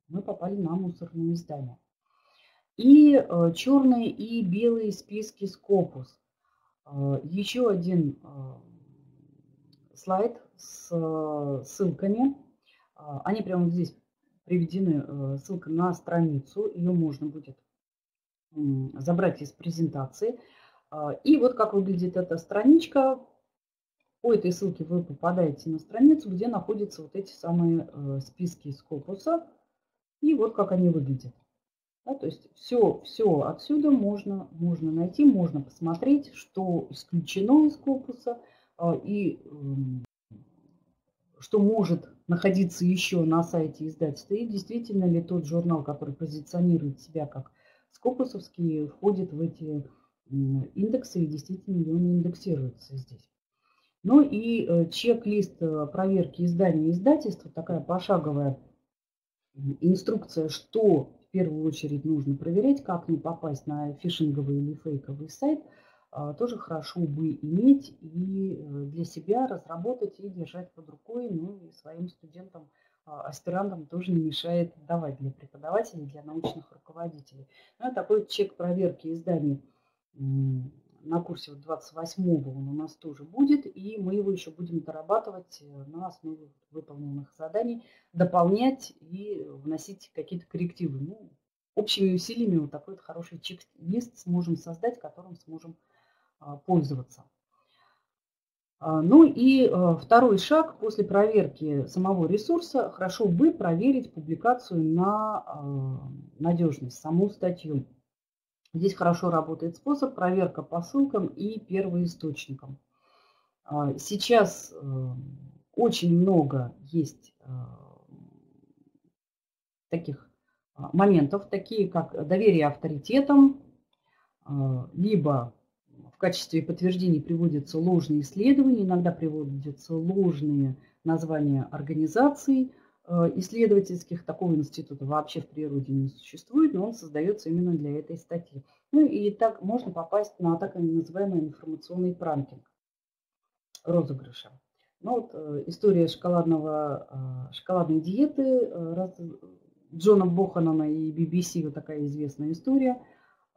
мы попали на мусорные здания. И черные и белые списки Scopus. Еще один слайд с ссылками. Они прямо здесь приведены, ссылка на страницу. Ее можно будет забрать из презентации. И вот как выглядит эта страничка. По этой ссылке вы попадаете на страницу, где находятся вот эти самые списки Scopus. И вот как они выглядят. Да, то есть все, все отсюда можно, можно найти, можно посмотреть, что исключено из Scopus и что может находиться еще на сайте издательства. И действительно ли тот журнал, который позиционирует себя как скопусовский, входит в эти индексы и действительно ли он индексируется здесь. Ну и чек-лист проверки издания издательства, такая пошаговая инструкция, что в первую очередь нужно проверять, как не попасть на фишинговый или фейковый сайт, тоже хорошо бы иметь и для себя разработать и держать под рукой, ну и своим студентам, аспирантам тоже не мешает давать для преподавателей, для научных руководителей. Ну, такой чек проверки изданий на курсе двадцать восьмого он у нас тоже будет, и мы его еще будем дорабатывать на основе выполненных заданий, дополнять и вносить какие-то коррективы. Ну, общими усилиями вот такой вот хороший чек-лист сможем создать, которым сможем а, пользоваться. А, ну и а, второй шаг после проверки самого ресурса. Хорошо бы проверить публикацию на а, надежность, саму статью. Здесь хорошо работает способ проверка по ссылкам и первоисточникам. Сейчас очень много есть таких моментов, такие как доверие авторитетам, либо в качестве подтверждений приводятся ложные исследования, иногда приводятся ложные названия организаций исследовательских, такого института вообще в природе не существует, но он создается именно для этой статьи. Ну и так можно попасть на так называемый информационный пранкинг, розыгрыша. Ну вот история шоколадного, шоколадной диеты Джона Боханана и би би си, вот такая известная история.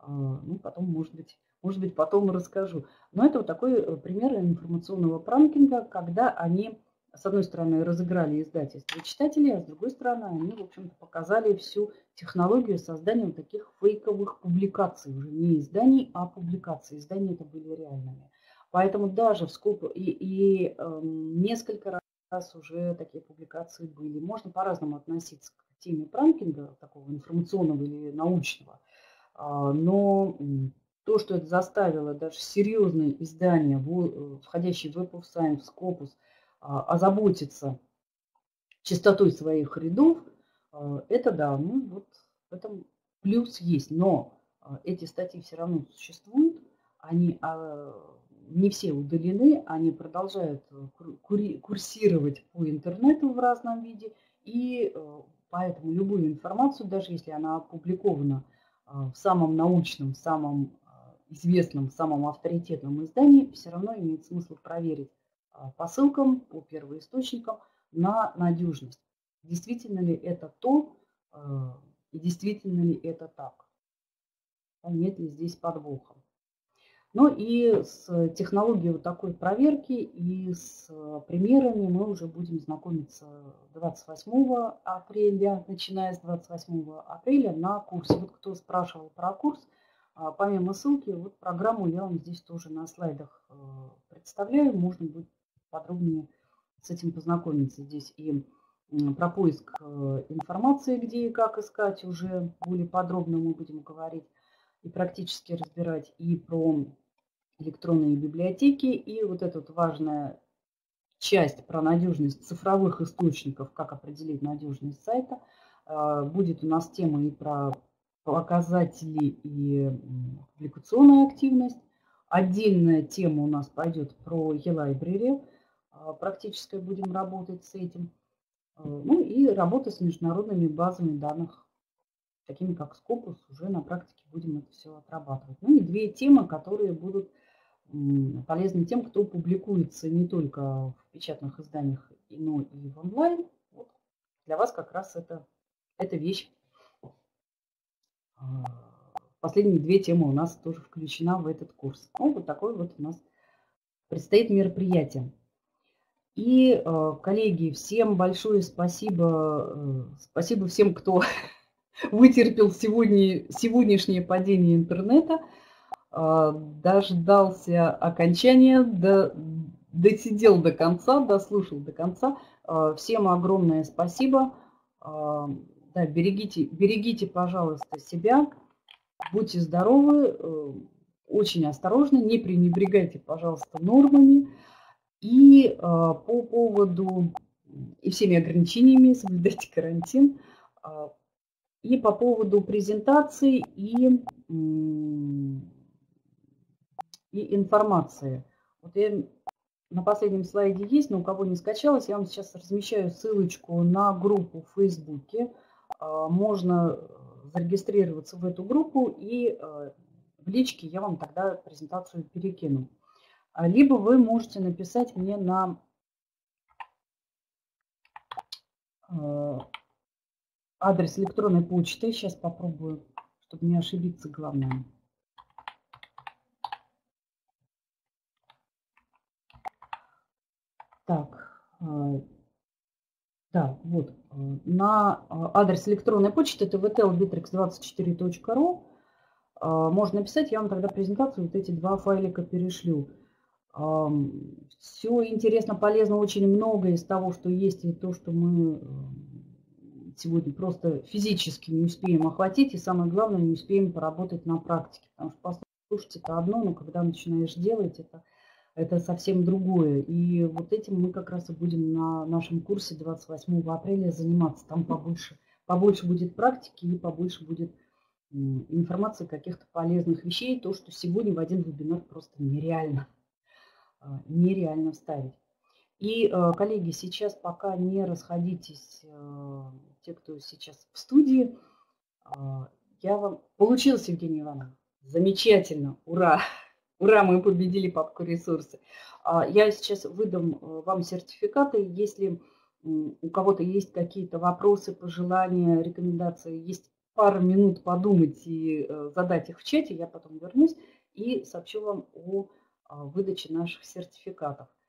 Ну потом, может быть, может быть, потом расскажу. Но это вот такой пример информационного пранкинга, когда они с одной стороны, разыграли издательство читателей, а с другой стороны, они, в общем-то, показали всю технологию создания вот таких фейковых публикаций. Уже не изданий, а публикаций. Издания это были реальными. Поэтому даже в Scopus и, и э, несколько раз уже такие публикации были. Можно по-разному относиться к теме пранкинга, такого информационного или научного. Э, но то, что это заставило даже серьезные издания, входящие в Web of Science, Scopus, озаботиться чистотой своих рядов, это да, ну вот в этом плюс есть. Но эти статьи все равно существуют, они не все удалены, они продолжают курсировать по интернету в разном виде, и поэтому любую информацию, даже если она опубликована в самом научном, в самом известном, в самом авторитетном издании, все равно имеет смысл проверить по ссылкам, по первоисточникам на надежность. Действительно ли это то, и действительно ли это так? А нет ли здесь подвоха? Ну и с технологией вот такой проверки и с примерами мы уже будем знакомиться двадцать восьмого апреля, начиная с двадцать восьмого апреля на курсе. Вот кто спрашивал про курс, помимо ссылки, вот программу я вам здесь тоже на слайдах представляю. Можно будет подробнее с этим познакомиться. Здесь и про поиск информации, где и как искать, уже более подробно мы будем говорить и практически разбирать, и про электронные библиотеки, и вот эта вот важная часть про надежность цифровых источников, как определить надежность сайта. Будет у нас тема и про показатели и публикационная активность. Отдельная тема у нас пойдет про eLIBRARY. Практически будем работать с этим. Ну и работа с международными базами данных, такими как Scopus, уже на практике будем это все отрабатывать. Ну и две темы, которые будут полезны тем, кто публикуется не только в печатных изданиях, но и в онлайн. Вот для вас как раз это, эта вещь. Последние две темы у нас тоже включена в этот курс. Ну, вот такое вот у нас предстоит мероприятие. И, коллеги, всем большое спасибо. Спасибо всем, кто вытерпел сегодня, сегодняшнее падение интернета, дождался окончания, до, досидел до конца, дослушал до конца. Всем огромное спасибо. Да, берегите, берегите, пожалуйста, себя. Будьте здоровы, очень осторожны, не пренебрегайте, пожалуйста, нормами. И по поводу и всеми ограничениями, соблюдайте карантин. И по поводу презентации и, и информации. Вот я на последнем слайде есть, но у кого не скачалось, я вам сейчас размещаю ссылочку на группу в Фейсбуке. Можно зарегистрироваться в эту группу, и в личке я вам тогда презентацию перекину. Либо вы можете написать мне на адрес электронной почты. Сейчас попробую, чтобы не ошибиться, главное. Так, да, вот. На адрес электронной почты это ви ти эл битрикс двадцать четыре точка ру. Можно написать, я вам тогда презентацию, вот эти два файлика перешлю. Все интересно, полезно, очень много из того, что есть, и то, что мы сегодня просто физически не успеем охватить, и самое главное, не успеем поработать на практике. Потому что послушать это одно, но когда начинаешь делать это, это совсем другое. И вот этим мы как раз и будем на нашем курсе двадцать восьмого апреля заниматься. Там побольше, побольше будет практики и побольше будет информации, каких-то полезных вещей. То, что сегодня в один вебинар просто нереально, нереально вставить. И, коллеги, сейчас пока не расходитесь, те, кто сейчас в студии. Я вам... Получилось, Евгения Ивановна? Замечательно! Ура! Ура, мы победили папку ресурсы. Я сейчас выдам вам сертификаты. Если у кого-то есть какие-то вопросы, пожелания, рекомендации, есть пару минут подумать и задать их в чате, я потом вернусь и сообщу вам о выдаче наших сертификатов.